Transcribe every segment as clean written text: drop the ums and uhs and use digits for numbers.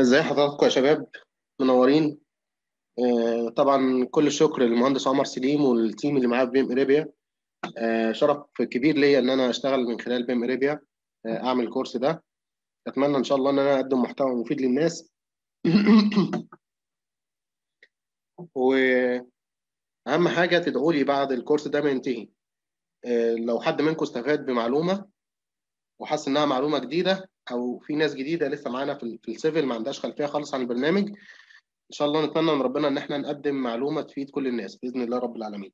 ازاي حضراتكم يا شباب، منورين. طبعا كل الشكر للمهندس عمر سليم والتيم اللي معاه في بيم أرابيا. شرف كبير ليا ان انا اشتغل من خلال بيم أرابيا، اعمل الكورس ده. اتمنى ان شاء الله ان انا اقدم محتوى مفيد للناس. واهم حاجه تدعوا لي بعد الكورس ده ما ينتهي، لو حد منكم استفاد بمعلومه وحس انها معلومه جديده، او في ناس جديده لسه معانا في السيفل ما عندهاش خلفيه خالص عن البرنامج، ان شاء الله نتمنى من ربنا ان احنا نقدم معلومه تفيد كل الناس باذن الله رب العالمين.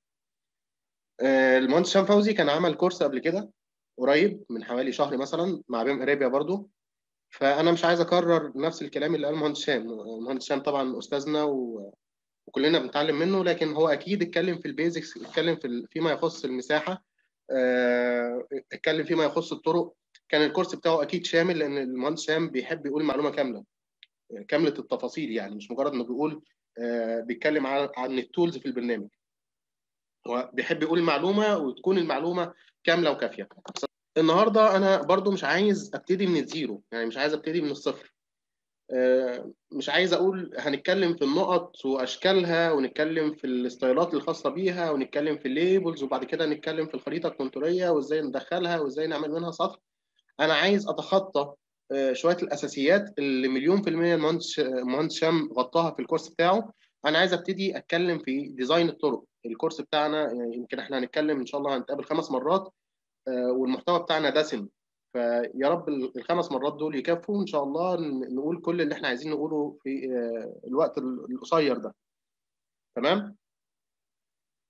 المهندس سام فوزي كان عمل كورس قبل كده قريب من حوالي شهر مثلا مع بيم أرابيا برضو، فانا مش عايز اكرر نفس الكلام اللي قاله المهندس شام. المهندس شام طبعا استاذنا وكلنا بنتعلم منه، لكن هو اكيد اتكلم في البيزكس، اتكلم فيما يخص المساحه، اتكلم فيما يخص الطرق. كان الكورس بتاعه اكيد شامل، لان المهندس شام بيحب يقول معلومه كامله كامله التفاصيل، يعني مش مجرد انه بيقول بيتكلم عن التولز في البرنامج، هو بيحب يقول معلومه وتكون المعلومه كامله وكافيه. النهارده انا برضو مش عايز ابتدي من الزيرو، يعني مش عايز ابتدي من الصفر، مش عايز اقول هنتكلم في النقط واشكالها، ونتكلم في الاستايلات الخاصه بيها، ونتكلم في الليبلز، وبعد كده نتكلم في الخريطه الكونتوريه وازاي ندخلها وازاي نعمل منها سطح. انا عايز اتخطى شويه الاساسيات اللي مليون في الميه المهندس شام غطاها في الكورس بتاعه. انا عايز ابتدي اتكلم في ديزاين الطرق. الكورس بتاعنا يعني يمكن احنا هنتكلم ان شاء الله، هنتقابل 5 مرات، والمحتوى بتاعنا دسم، فيا رب ال5 مرات دول يكفوا ان شاء الله نقول كل اللي احنا عايزين نقوله في الوقت القصير ده. تمام.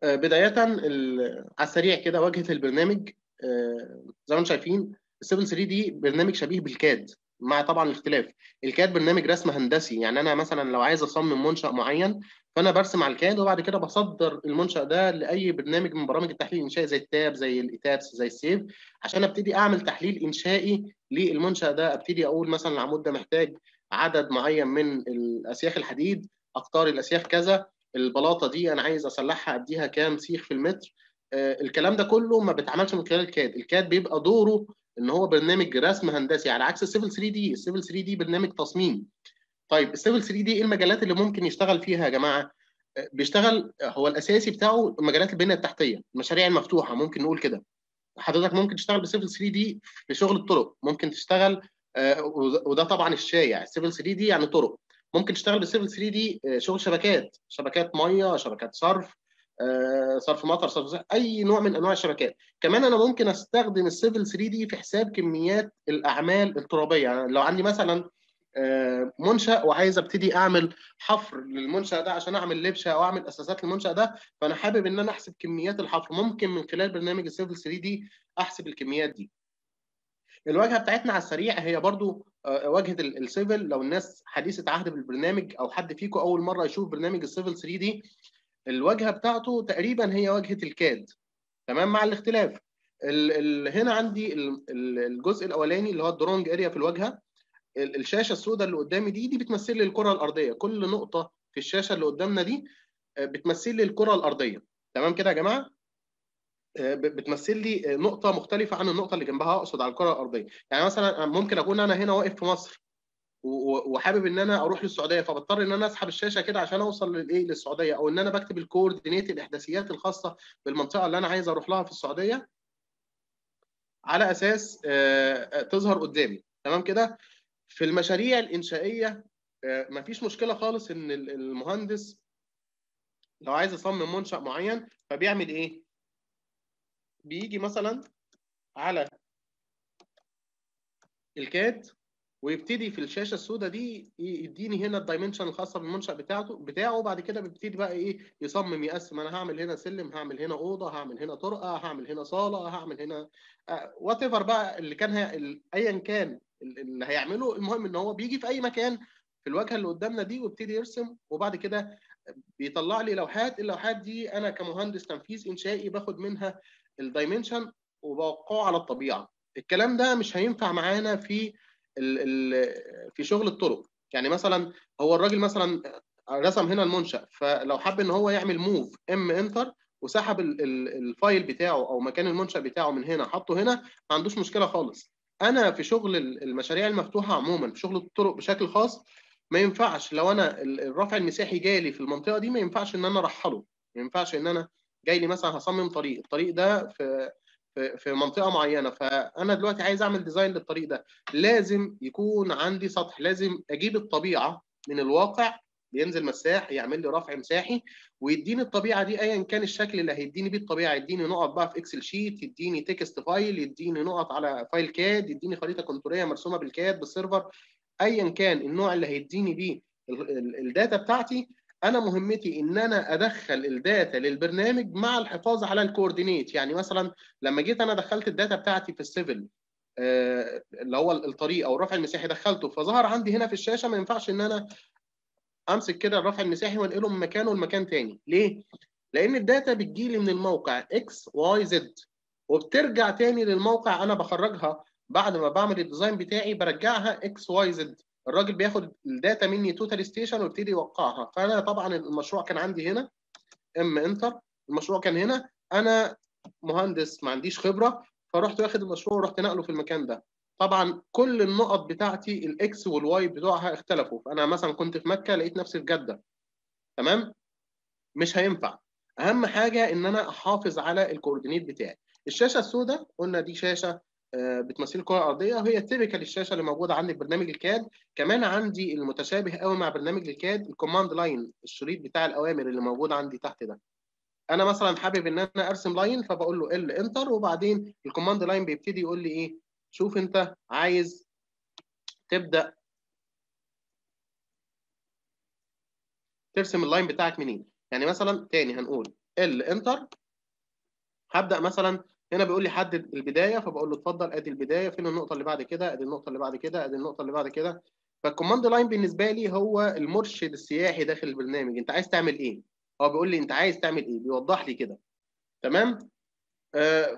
بدايه على السريع كده واجهه البرنامج. زي ما انتم شايفين السيفل 3 دي برنامج شبيه بالكاد، مع طبعا الاختلاف. الكاد برنامج رسم هندسي، يعني انا مثلا لو عايز اصمم منشأ معين فانا برسم على الكاد، وبعد كده بصدر المنشأ ده لاي برنامج من برامج التحليل الانشائي زي التاب، زي الايتابس، زي السيف، عشان ابتدي اعمل تحليل انشائي للمنشأ ده. ابتدي اقول مثلا العمود ده محتاج عدد معين من الاسياخ الحديد، اختار الاسياخ كذا، البلاطه دي انا عايز اسلحها اديها كام سيخ في المتر. الكلام ده كله ما بيتعملش من خلال الكاد. الكاد بيبقى دوره ان هو برنامج رسم هندسي، على عكس السيفل 3 دي. السيفل 3 دي برنامج تصميم. طيب السيفل 3 دي ايه المجالات اللي ممكن يشتغل فيها يا جماعه؟ بيشتغل هو الاساسي بتاعه مجالات البنيه التحتيه، المشاريع المفتوحه، ممكن نقول كده. حضرتك ممكن تشتغل بالسيفل 3 دي في شغل الطرق، ممكن تشتغل وده طبعا الشائع، السيفل 3 دي يعني طرق. ممكن تشتغل بالسيفل 3 دي شغل شبكات، شبكات ميه، شبكات صرف مطر، صرف اي نوع من انواع الشبكات. كمان انا ممكن استخدم السيفل 3 دي في حساب كميات الاعمال الترابيه. يعني لو عندي مثلا منشأ وعايز ابتدي اعمل حفر للمنشأ ده عشان اعمل لبشه او اعمل اساسات للمنشأ ده، فانا حابب ان انا احسب كميات الحفر، ممكن من خلال برنامج السيفل 3 دي احسب الكميات دي. الواجهه بتاعتنا على السريع هي برضو واجهه السيفل. لو الناس حديثه عهد بالبرنامج او حد فيكم اول مره يشوف برنامج السيفل 3 دي، الواجهه بتاعته تقريبا هي واجهه الكاد، تمام، مع الاختلاف. هنا عندي الجزء الاولاني اللي هو الدرونج اريا في الواجهه. الشاشه السوداء اللي قدامي دي بتمثل لي الكره الارضيه، كل نقطه في الشاشه اللي قدامنا دي بتمثل لي الكره الارضيه، تمام كده يا جماعه؟ بتمثل لي نقطه مختلفه عن النقطه اللي جنبها، اقصد على الكره الارضيه. يعني مثلا ممكن اكون انا هنا واقف في مصر وحابب ان انا اروح للسعوديه، فبضطر ان انا اسحب الشاشه كده عشان اوصل للايه، للسعوديه، او ان انا بكتب الكوردينيت، الاحداثيات الخاصه بالمنطقه اللي انا عايز اروح لها في السعوديه، على اساس تظهر قدامي، تمام كده. في المشاريع الانشائيه مفيش مشكله خالص ان المهندس لو عايز يصمم منشأ معين فبيعمل ايه؟ بيجي مثلا على الكاد ويبتدي في الشاشه السوداء دي يديني هنا الدايمنشن الخاصه بالمنشأ بتاعه. بعد كده بيبتدي بقى ايه، يصمم، يقسم. انا هعمل هنا سلم، هعمل هنا اوضه، هعمل هنا طرقه، هعمل هنا صاله، هعمل هنا وات ايفر بقى اللي كان ايا كان اللي هيعمله. المهم ان هو بيجي في اي مكان في الواجهه اللي قدامنا دي ويبتدي يرسم، وبعد كده بيطلع لي لوحات. اللوحات دي انا كمهندس تنفيذ انشائي باخد منها الدايمنشن وبوقعه على الطبيعه. الكلام ده مش هينفع معانا في شغل الطرق. يعني مثلا هو الراجل مثلا رسم هنا المنشأ، فلو حب ان هو يعمل موف انتر وسحب الفايل بتاعه او مكان المنشأ بتاعه من هنا حطه هنا، ما عندوش مشكله خالص. انا في شغل المشاريع المفتوحه عموما، في شغل الطرق بشكل خاص، ما ينفعش لو انا الرفع المساحي جالي في المنطقه دي ما ينفعش ان انا ارحله، ما ينفعش ان انا جاي لي مثلا هصمم طريق، الطريق ده في منطقه معينه، فانا دلوقتي عايز اعمل ديزاين للطريق ده، لازم يكون عندي سطح، لازم اجيب الطبيعه من الواقع، بينزل مساح يعمل لي رفع مساحي ويديني الطبيعه دي ايا كان الشكل اللي هيديني بيه الطبيعه، يديني نقط بقى في اكسل شيت، يديني تكست فايل، يديني نقط على فايل كاد، يديني خريطه كونتوريه مرسومه بالكاد بالسيرفر، ايا كان النوع اللي هيديني بيه الداتا بتاعتي. انا مهمتي ان انا ادخل الداتا للبرنامج مع الحفاظ على الكوردينيت. يعني مثلا لما جيت انا دخلت الداتا بتاعتي في السيفل اللي هو الطريق او الرفع المساحي دخلته، فظهر عندي هنا في الشاشه، ما ينفعش ان انا امسك كده الرفع المساحي وانقله من مكانه لمكان تاني. ليه؟ لان الداتا بتجيلي من الموقع اكس واي زد وبترجع تاني للموقع، انا بخرجها بعد ما بعمل الديزاين بتاعي برجعها اكس واي زد، الراجل بياخد الداتا مني توتال ستيشن ويبتدي يوقعها. فانا طبعا المشروع كان عندي هنا انتر، المشروع كان هنا، انا مهندس ما عنديش خبره، فرحت واخد المشروع ورحت نقله في المكان ده. طبعا كل النقط بتاعتي الاكس والواي بتوعها اختلفوا، فانا مثلا كنت في مكه لقيت نفسي في جده، تمام؟ مش هينفع. اهم حاجه ان انا احافظ على الكوردينيت بتاعي. الشاشه السوداء قلنا دي شاشه بتمثل الكره الارضيه، وهي تيبيكال الشاشه اللي موجوده عندي في برنامج الكاد. كمان عندي المتشابه قوي مع برنامج الكاد الكوماند لاين، الشريط بتاع الاوامر اللي موجود عندي تحت ده. انا مثلا حابب ان انا ارسم لاين، فبقول له ال انتر، وبعدين الكوماند لاين بيبتدي يقول لي ايه، شوف انت عايز تبدا ترسم اللاين بتاعك منين. يعني مثلا تاني هنقول ال انتر، هبدا مثلا هنا بيقول لي حدد البدايه، فبقول له اتفضل ادي البدايه، فين النقطه اللي بعد كده، ادي النقطه اللي بعد كده، ادي النقطه اللي بعد كده. فالكوماند لاين بالنسبه لي هو المرشد السياحي داخل البرنامج، انت عايز تعمل ايه، هو بيقول لي انت عايز تعمل ايه، بيوضح لي كده، تمام؟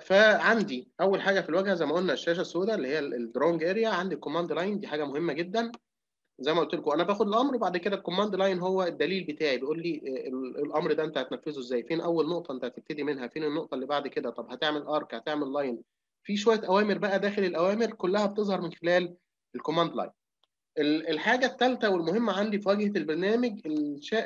فعندي اول حاجه في الواجهه زي ما قلنا الشاشه السوداء اللي هي الدرونج اريا، عندي الكوماند لاين، دي حاجه مهمه جدا زي ما قلت لكم، انا باخد الامر وبعد كده الكوماند لاين هو الدليل بتاعي، بيقول لي الامر ده انت هتنفذه ازاي، فين اول نقطه انت هتبتدي منها، فين النقطه اللي بعد كده، طب هتعمل ارك، هتعمل لاين، في شويه اوامر بقى داخل الاوامر كلها بتظهر من خلال الكوماند لاين. الحاجه الثالثه والمهمه عندي في واجهه البرنامج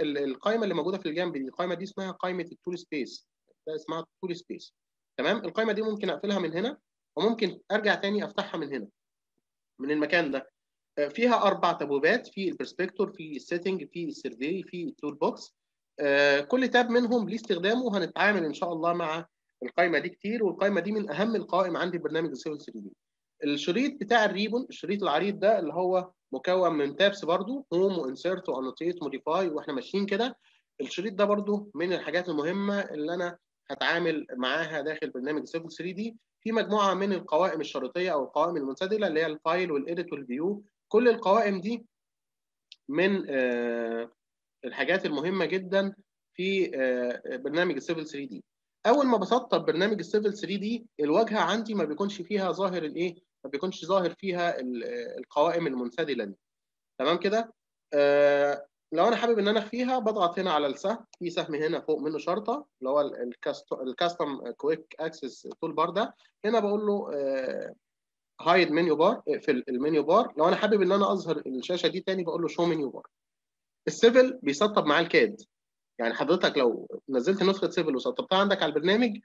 القائمه اللي موجوده في الجنب دي، القائمه دي اسمها قائمه التول سبيس، ده اسمها التول سبيس، تمام؟ القائمه دي ممكن اقفلها من هنا وممكن ارجع تاني افتحها من هنا من المكان ده. فيها 4 تابوبات، في البرسبكتور، في السيتنج، في السيرفي، في التول بوكس. كل تاب منهم ليه استخدامه، وهنتعامل ان شاء الله مع القائمه دي كتير، والقائمه دي من اهم القوائم عندي في برنامج السيفل 3D. الشريط بتاع الريبون، الشريط العريض ده اللي هو مكون من تابس برضو، هوم وانسيرت وانوتيت موديفاي، واحنا ماشيين كده. الشريط ده برضو من الحاجات المهمه اللي انا هتعامل معاها داخل برنامج سيفل 3D، في مجموعه من القوائم الشريطيه او القوائم المنسدله اللي هي الفايل والإيديت والفيو. كل القوائم دي من الحاجات المهمه جدا في برنامج السيفل 3D. اول ما بسطب برنامج السيفل 3D الواجهه عندي ما بيكونش فيها ظاهر الايه؟ ما بيكونش ظاهر فيها القوائم المنسدله دي. تمام كده؟ لو انا حابب ان انا اخفيها بضغط هنا على السهم، في سهم هنا فوق منه شرطه اللي هو الكاستم كويك اكسس تول بار ده، هنا بقول له هايد منيو بار، اقفل المنيو بار. لو انا حابب ان انا اظهر الشاشه دي تاني بقول له شو منيو بار. السيفل بيسطب معاه الكاد، يعني حضرتك لو نزلت نسخه سيفل وسطبتها عندك على البرنامج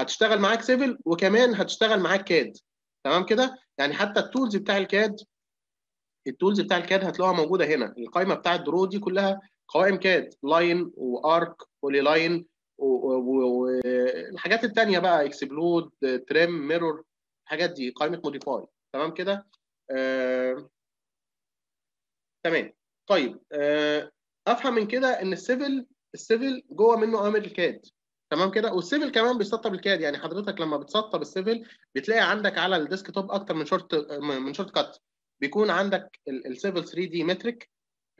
هتشتغل معاك سيفل وكمان هتشتغل معاك كاد، تمام كده؟ يعني حتى التولز بتاع الكاد هتلاقوها موجوده هنا. القائمه بتاعت درو دي كلها قوائم كاد، لاين وارك بولي لاين والحاجات الثانيه بقى، اكسبلود، تريم، ميرور، الحاجات دي قائمه موديفاي، تمام كده؟ تمام. طيب افهم من كده ان السيفل جوه منه اوامر الكاد، تمام كده؟ والسيفل كمان بيسطب الكاد، يعني حضرتك لما بتسطب السيفل بتلاقي عندك على الديسك توب اكتر من شورت كات، بيكون عندك السيفل 3D متريك،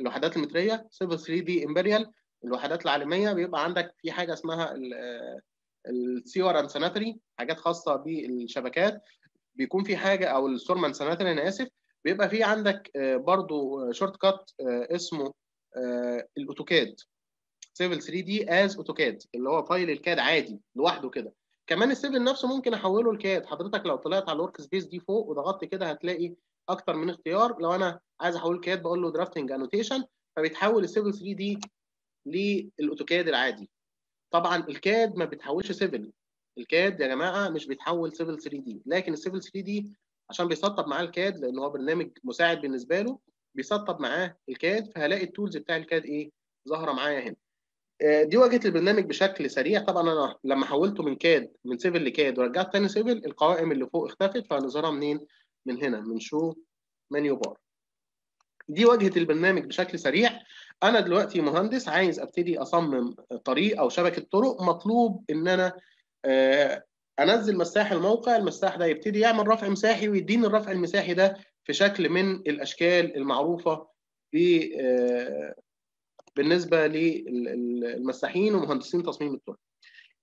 الوحدات المتريه، سيفل 3D امبريال، الوحدات العالميه، بيبقى عندك في حاجه اسمها السيور اند ساناتري، حاجات خاصه بالشبكات، بيكون في حاجه او السورم اند ساناتري، انا اسف، بيبقى في عندك برضو شورت كات اسمه الاوتوكاد، سيفل 3D از اوتوكاد، اللي هو فايل الكاد عادي لوحده كده. كمان السيفل نفسه ممكن احوله لكاد، حضرتك لو طلعت على الورك سبيس دي فوق وضغطت كده هتلاقي اكتر من اختيار. لو انا عايز احول كاد بقول له درافتنج انوتيشن، فبيتحول السيفل 3 دي للاوتوكاد العادي. طبعا الكاد ما بتحولش سيفل، الكاد يا جماعه مش بيتحول سيفل 3 دي، لكن السيفل 3 دي عشان بيسطب معاه الكاد لان هو برنامج مساعد بالنسبه له، بيسطب معاه الكاد، فهلاقي التولز بتاع الكاد ايه ظاهره معايا هنا. دي واجهه البرنامج بشكل سريع. طبعا انا لما حولته من كاد من سيفل لكاد ورجعت تاني سيفل، القوائم اللي فوق اختفت، فهنظهرها منين؟ من هنا، من شو منيو بار. دي واجهه البرنامج بشكل سريع. انا دلوقتي مهندس عايز ابتدي اصمم طريق او شبكه طرق، مطلوب ان انا انزل مساح الموقع، المساح ده يبتدي يعمل رفع مساحي ويديني الرفع المساحي ده في شكل من الاشكال المعروفه بالنسبه للمساحين ومهندسين تصميم الطرق.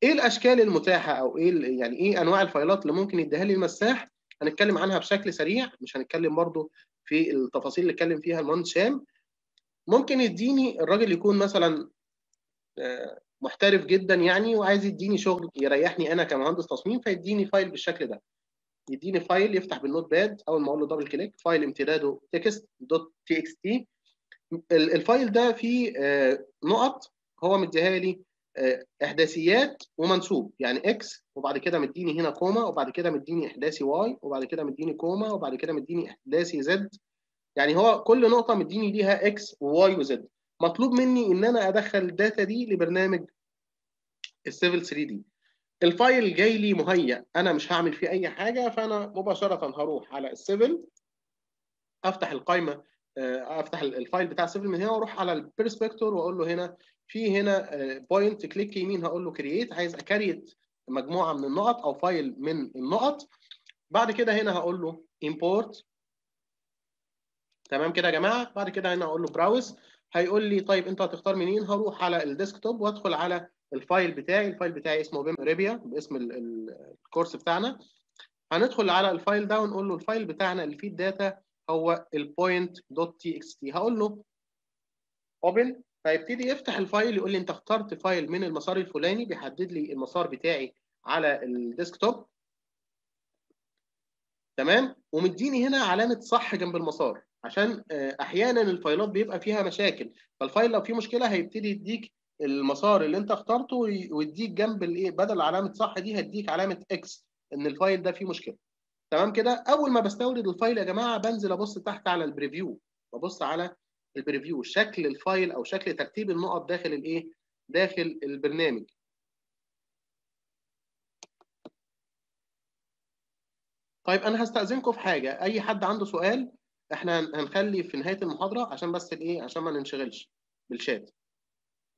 ايه الاشكال المتاحه او ايه يعني ايه انواع الفايلات اللي ممكن يديها لي المساح؟ هنتكلم عنها بشكل سريع، مش هنتكلم برضو في التفاصيل اللي اتكلم فيها المهندس شام. ممكن يديني الراجل يكون مثلا محترف جدا يعني وعايز يديني شغل يريحني انا كمهندس تصميم، فيديني فايل بالشكل ده، يديني فايل يفتح بالنوت باد، اول ما اقول له دبل كليك فايل امتداده text.txt. الفايل ده فيه نقط هو مديها لي احداثيات ومنسوب، يعني اكس وبعد كده مديني هنا كوما وبعد كده مديني احداثي واي وبعد كده مديني كوما وبعد كده مديني احداثي زد، يعني هو كل نقطه مديني ليها اكس وواي وزد. مطلوب مني ان انا ادخل الداتا دي لبرنامج السيفل 3 دي. الفايل جاي لي مهيأ انا مش هعمل فيه اي حاجه، فانا مباشره هروح على السيفل، افتح القائمه، افتح الفايل بتاع السيفل من هنا واروح على البيرسبكتور واقول له هنا في هنا بوينت كليك يمين، هقول له كرييت، عايز اكريت مجموعه من النقط او فايل من النقط. بعد كده هنا هقول له امبورت، تمام كده يا جماعه. بعد كده هنا اقول له براوز، هيقول لي طيب انت هتختار منين؟ هروح على الديسكتوب وادخل على الفايل بتاعي، الفايل بتاعي اسمه بيم أرابيا باسم الكورس بتاعنا. هندخل على الفايل ده ونقول له الفايل بتاعنا اللي فيه الداتا هو البوينت.txt، هقول له اوبن، فيبتدي يفتح الفايل يقول لي انت اخترت فايل من المسار الفلاني، بيحدد لي المسار بتاعي على الديسكتوب، تمام، ومديني هنا علامه صح جنب المسار عشان احيانا الفايلات بيبقى فيها مشاكل، فالفايل لو فيه مشكله هيبتدي يديك المسار اللي انت اخترته ويديك جنب الايه بدل علامه صح دي هيديك علامه اكس ان الفايل ده فيه مشكله، تمام كده. اول ما بستورد الفايل يا جماعه بنزل ابص تحت على البريفيو، ببص على البريفيو شكل الفايل او شكل ترتيب النقط داخل الايه داخل البرنامج. طيب انا هستأذنكم في حاجه، اي حد عنده سؤال احنا هنخلي في نهايه المحاضره عشان بس الايه عشان ما ننشغلش بالشات،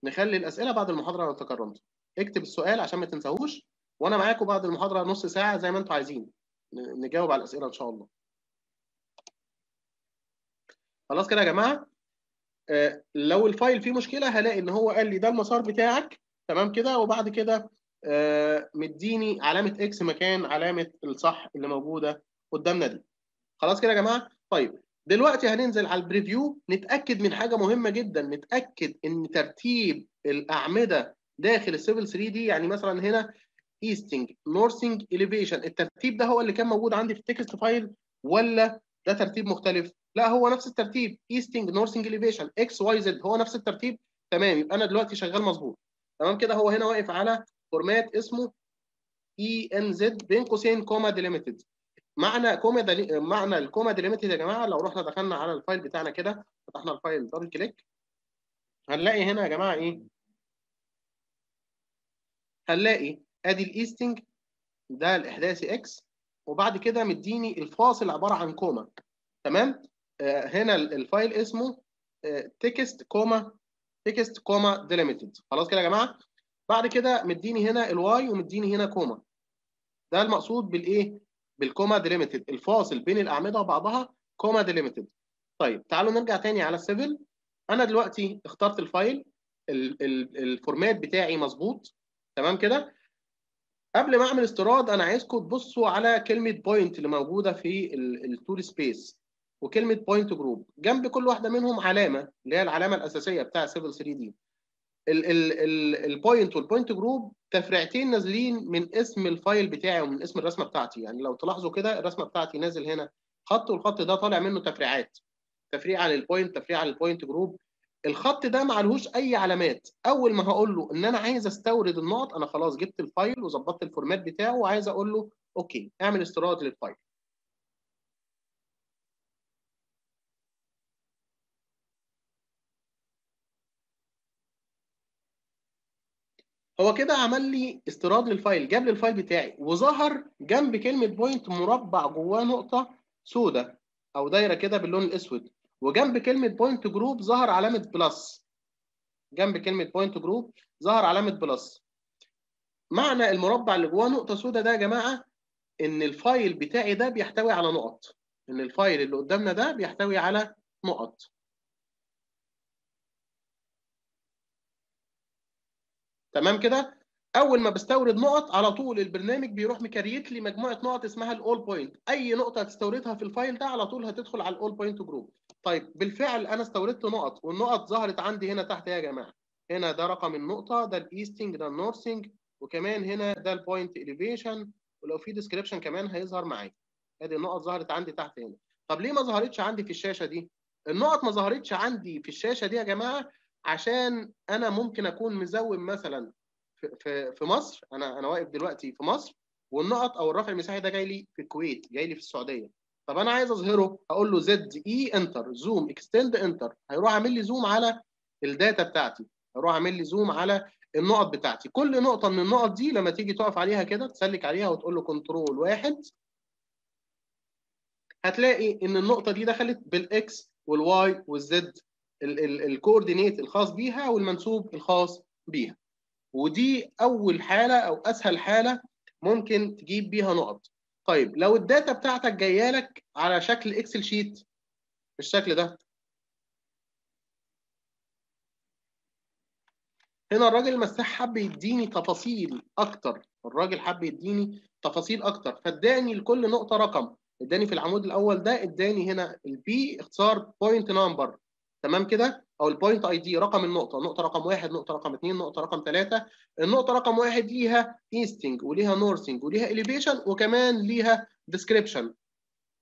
نخلي الاسئله بعد المحاضره لو تكرمت، اكتب السؤال عشان ما تنساهوش، وانا معاكم بعد المحاضره نص ساعه زي ما انتم عايزين نجاوب على الاسئله ان شاء الله. خلاص كده يا جماعه، لو الفايل فيه مشكله هلاقي ان هو قال لي ده المسار بتاعك، تمام كده، وبعد كده مديني علامه اكس مكان علامه الصح اللي موجوده قدامنا دي. خلاص كده يا جماعه. طيب دلوقتي هننزل على البريفيو، نتاكد من حاجه مهمه جدا، نتاكد ان ترتيب الاعمده داخل السيفل 3 دي، يعني مثلا هنا ايستنج نورثنج اليفيشن، الترتيب ده هو اللي كان موجود عندي في التكست فايل ولا ده ترتيب مختلف؟ لا هو نفس الترتيب، ايستنج نورثنج اليفيشن اكس واي زد هو نفس الترتيب، تمام، يبقى انا دلوقتي شغال مظبوط، تمام كده. هو هنا واقف على فورمات اسمه اي ان زد بين قوسين كوما ديليميتد، معنى الكوما ديليميتد يا جماعه لو رحنا دخلنا على الفايل بتاعنا كده، فتحنا الفايل دبل كليك، هنلاقي هنا يا جماعه ايه؟ هنلاقي ادي الايستنج ده الاحداثي اكس، وبعد كده مديني الفاصل عباره عن كوما، تمام؟ هنا الفايل اسمه تكست كوما ديليميتد. خلاص كده يا جماعه. بعد كده مديني هنا الواي ومديني هنا كوما، ده المقصود بالايه؟ بالكوما ديليميتد، الفاصل بين الاعمده وبعضها كوما ديليميتد. طيب تعالوا نرجع تاني على السيفل. انا دلوقتي اخترت الفايل، الفورمات بتاعي مظبوط، تمام كده. قبل ما اعمل استيراد انا عايزكم تبصوا على كلمه بوينت اللي موجوده في التول سبيس وكلمه بوينت جروب، جنب كل واحده منهم علامه اللي هي العلامه الاساسيه بتاع سيفل 3 دي. البوينت والبوينت جروب تفريعتين نازلين من اسم الفايل بتاعي ومن اسم الرسمه بتاعتي، يعني لو تلاحظوا كده الرسمه بتاعتي نازل هنا خط، والخط ده طالع منه تفريعات، تفريعه للبوينت، تفريعه للبوينت جروب. الخط ده ما عليهوش اي علامات. اول ما هقول له ان انا عايز استورد النقط، انا خلاص جبت الفايل وظبطت الفورمات بتاعه وعايز اقول له اوكي اعمل استيراد للفايل. هو كده عمل لي استيراد للفايل، جاب لي الفايل بتاعي، وظهر جنب كلمه بوينت مربع جواه نقطه سوداء او دايره كده باللون الاسود، وجنب كلمه بوينت جروب ظهر علامه بلس. جنب كلمه بوينت جروب ظهر علامه بلس. معنى المربع اللي جواه نقطه سوداء ده يا جماعه ان الفايل بتاعي ده بيحتوي على نقط، ان الفايل اللي قدامنا ده بيحتوي على نقط. تمام كده؟ اول ما بستورد نقط على طول البرنامج بيروح مكريت لي مجموعه نقط اسمها الاول بوينت، اي نقطه هتستوردها في الفايل ده على طول هتدخل على الاول بوينت جروب. طيب بالفعل انا استوردت نقط، والنقط ظهرت عندي هنا تحت يا جماعه. هنا ده رقم النقطه، ده الايستنج، ده النورثنج، وكمان هنا ده البوينت اليفيشن، ولو في ديسكريبشن كمان هيظهر معايا. ادي النقط ظهرت عندي تحت هنا. طب ليه ما ظهرتش عندي في الشاشه دي؟ النقط ما ظهرتش عندي في الشاشه دي يا جماعه عشان انا ممكن اكون مزوم مثلا في مصر. انا واقف دلوقتي في مصر، والنقط او الرفع المساحي ده جاي لي في الكويت، جاي لي في السعوديه. طب انا عايز اظهره، اقول له زد اي انتر زوم اكستند انتر، هيروح عامل لي زوم على الداتا بتاعتي، هيروح عامل لي زوم على النقط بتاعتي. كل نقطه من النقط دي لما تيجي تقف عليها كده تسلك عليها وتقول له كنترول واحد، هتلاقي ان النقطه دي دخلت بالاكس والواي والزد، الكوردينيت الخاص بيها والمنسوب الخاص بيها. ودي اول حاله او اسهل حاله ممكن تجيب بيها نقط. طيب لو الداتا بتاعتك جايه لك على شكل اكسل شيت بالشكل ده، هنا الراجل المساح حب يديني تفاصيل اكتر، فاداني لكل نقطه رقم. اداني في العمود الاول ده اداني هنا البي اختصار بوينت نمبر، تمام كده، او البوينت اي دي، رقم النقطه، نقطه رقم 1، نقطه رقم 2، نقطه رقم 3. النقطه رقم 1 ليها ايستنج وليها نورثنج وليها اليفيشن، وكمان ليها ديسكريبشن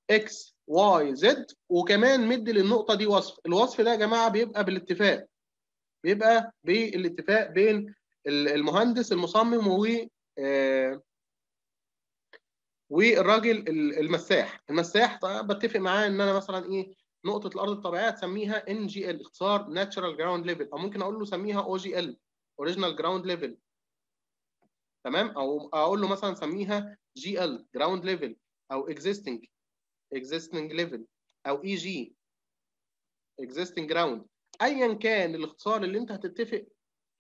اكس واي زد، وكمان مد للنقطه دي وصف. الوصف ده يا جماعه بيبقى بالاتفاق، بيبقى بالاتفاق بين المهندس المصمم والراجل المساح. طيب بتفق معاه ان انا مثلا ايه، نقطة الأرض الطبيعية هتسميها NGL اختصار Natural Ground Level، أو ممكن أقول له سميها OGL Original Ground Level، تمام، أو أقول له مثلا سميها GL Ground Level، أو Existing Level، أو EG Existing Ground. أيا كان الاختصار اللي أنت هتتفق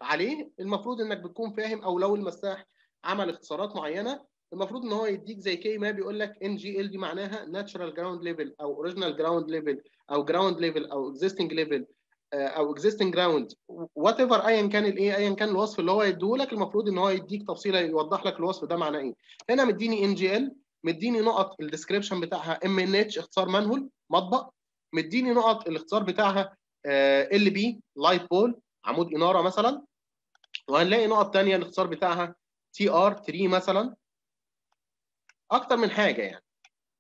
عليه المفروض إنك بتكون فاهم، أو لو المساح عمل اختصارات معينة المفروض ان هو يديك زي كي ما بيقول لك ان جي ال دي معناها ناتشرال جراوند ليفل او اوريجينال جراوند ليفل او جراوند ليفل او اكزيستنج ليفل او اكزيستنج جراوند وات ايفر، ايا كان الايه، ايا كان الوصف اللي هو يديهولك المفروض ان هو يديك تفصيله يوضح لك الوصف ده معناه ايه. هنا مديني ان جي ال، مديني نقط الديسكريبشن بتاعها ام ان اتش اختصار مانهول مطبق، مديني نقط الاختصار بتاعها ال بي لايت بول عمود اناره مثلا، وهنلاقي نقط ثانيه الاختصار بتاعها تي ار 3 مثلا، اكتر من حاجه يعني،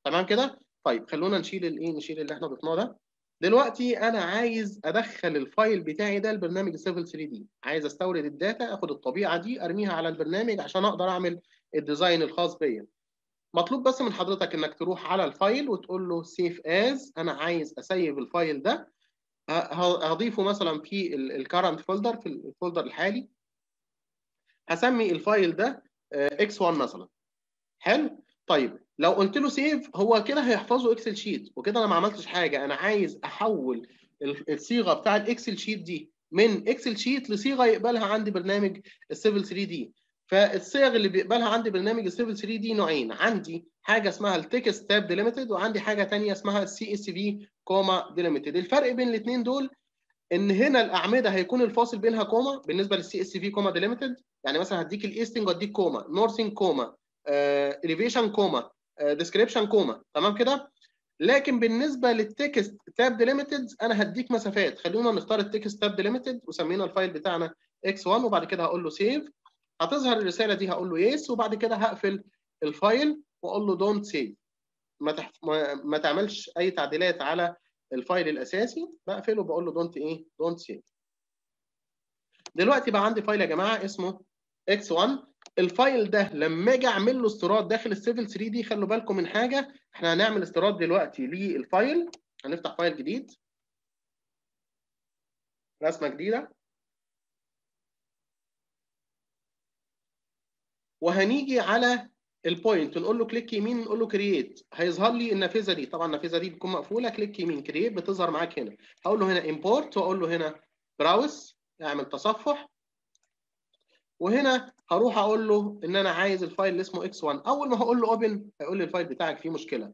تمام كده. طيب خلونا نشيل الايه، نشيل اللي احنا ضفناه ده. دلوقتي انا عايز ادخل الفايل بتاعي ده البرنامج سيفل 3D، عايز استورد الداتا، اخد الطبيعه دي ارميها على البرنامج عشان اقدر اعمل الديزاين الخاص بيا. مطلوب بس من حضرتك انك تروح على الفايل وتقول له سيف از، انا عايز اسيب الفايل ده، هضيفه مثلا في الكرنت فولدر، في الفولدر الحالي، هسمي الفايل ده X1 مثلا. حلو. طيب لو قلت له سيف، هو كده هيحفظه اكسل شيت، وكده انا ما عملتش حاجه. انا عايز احول الصيغه بتاع الاكسل شيت دي من اكسل شيت لصيغه يقبلها عندي برنامج السيفل 3D. فالصيغ اللي بيقبلها عندي برنامج السيفل 3D نوعين، عندي حاجه اسمها التكست تاب ديليميتد، وعندي حاجه ثانيه اسمها السي اس في كوما ديليميتد. الفرق بين الاثنين دول ان هنا الاعمده هيكون الفاصل بينها كوما بالنسبه للسي اس في كوما ديليميتد، يعني مثلا هديك الايستنج واديك كوما، نورثنج كوما، elevation كوما، description كوما، تمام كده. لكن بالنسبه للتكست تاب ديليميتد انا هديك مسافات. خلونا نختار التكست تاب ديليميتد، وسمينا الفايل بتاعنا X1، وبعد كده هقول له سيف، هتظهر الرساله دي هقول له يس، وبعد كده هقفل الفايل واقول له دونت سيف. ما تعملش اي تعديلات على الفايل الاساسي، بقفله بقول له دونت ايه، دونت سيف. دلوقتي بقى عندي فايل يا جماعه اسمه X1. الفايل ده لما اجي اعمل له استيراد داخل السيفل 3 دي، خلوا بالكم من حاجه، احنا هنعمل استيراد دلوقتي للفايل. هنفتح فايل جديد، رسمه جديده، وهنيجي على البوينت نقول له كليك يمين، نقول له كرييت، هيظهر لي النافذه دي. طبعا النافذه دي بتكون مقفوله، كليك يمين كرييت بتظهر معاك هنا. هقول له هنا امبورت، واقول له هنا براوس، اعمل تصفح، وهنا هروح اقول له ان انا عايز الفايل اللي اسمه X1. اول ما هقول له اوبن هيقول لي الفايل بتاعك فيه مشكله،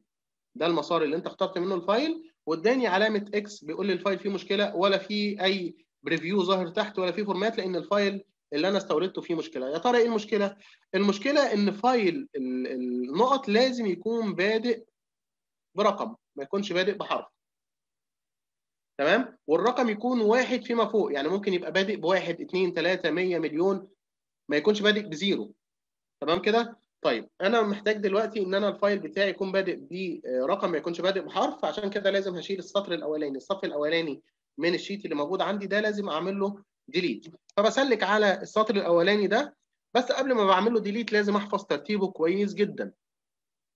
ده المسار اللي انت اخترت منه الفايل، واداني علامه اكس بيقول لي الفايل فيه مشكله، ولا فيه اي بريفيو ظاهر تحت، ولا فيه فورمات، لان الفايل اللي انا استوردته فيه مشكله. يا ترى ايه المشكله؟ المشكله ان فايل النقط لازم يكون بادئ برقم، ما يكونش بادئ بحرف. تمام؟ والرقم يكون واحد فيما فوق، يعني ممكن يبقى بادئ بواحد، اثنين، ثلاثه، 100، مليون، ما يكونش بادئ بزيرو. تمام كده؟ طيب انا محتاج دلوقتي ان انا الفايل بتاعي يكون بادئ برقم، ما يكونش بادئ بحرف، عشان كده لازم هشيل السطر الاولاني. السطر الاولاني من الشيت اللي موجود عندي ده لازم اعمل له ديليت. فبسلك على السطر الاولاني ده، بس قبل ما بعمل له ديليت لازم احفظ ترتيبه كويس جدا.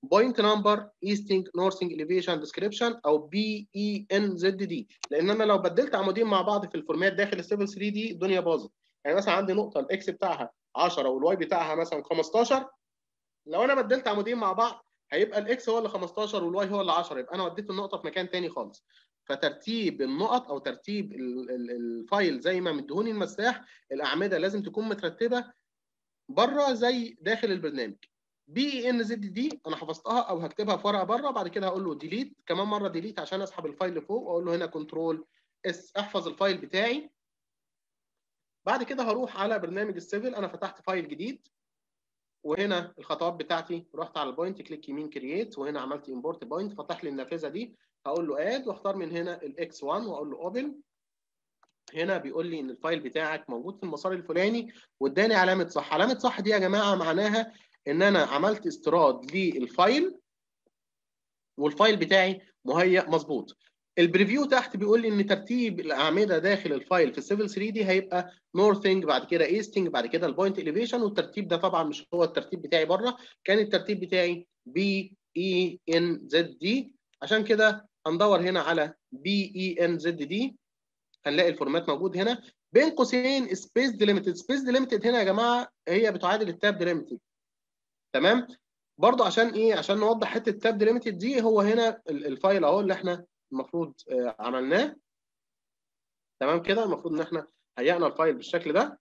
بوينت نمبر، ايستنج، نورثنج، اليفيشن، ديسكريبشن، او بي اي ان زد دي، لان انا لو بدلت عمودين مع بعض في الفورمات داخل السيفل 3 دي الدنيا باظت. يعني مثلا عندي نقطه الاكس بتاعها 10 والواي بتاعها مثلا 15، لو انا بدلت عمودين مع بعض هيبقى الاكس هو اللي 15 والواي هو اللي 10، يبقى انا وديت النقطه في مكان تاني خالص. فترتيب النقط او ترتيب الفايل زي ما مديهوني المساح، الاعمده لازم تكون مترتبه بره زي داخل البرنامج. بي ان زد دي انا حفظتها او هكتبها في ورقه بره، بعد كده هقول له ديليت كمان مره، ديليت عشان اسحب الفايل لفوق، واقول له هنا كنترول اس، احفظ الفايل بتاعي. بعد كده هروح على برنامج السيفل، انا فتحت فايل جديد، وهنا الخطوات بتاعتي، رحت على البوينت، كليك يمين كرييت، وهنا عملت امبورت بوينت، فتح لي النافذه دي، هقول له اد، واختار من هنا الاكس 1 واقول له اوبن. هنا بيقول لي ان الفايل بتاعك موجود في المسار الفلاني، واداني علامه صح. علامه صح دي يا جماعه معناها ان انا عملت استيراد للفايل، والفايل بتاعي مهيأ مظبوط. البريفيو تحت بيقول لي ان ترتيب الاعمده داخل الفايل في السيفل 3 دي هيبقى نورثنج، بعد كده ايستنج، بعد كده البوينت اليفيشن، والترتيب ده طبعا مش هو الترتيب بتاعي بره، كان الترتيب بتاعي بي اي ان زد دي، عشان كده هندور هنا على بي اي ان زد دي، هنلاقي الفورمات موجود هنا بين قوسين سبيس ديليمتد. سبيس ديليمتد هنا يا جماعه هي بتعادل التاب ديليمتد. تمام؟ برضه عشان ايه؟ عشان نوضح حته التاب ديليمتد دي، هو هنا الفايل اهو اللي احنا المفروض عملناه. تمام كده؟ المفروض ان احنا هيئنا الفايل بالشكل ده.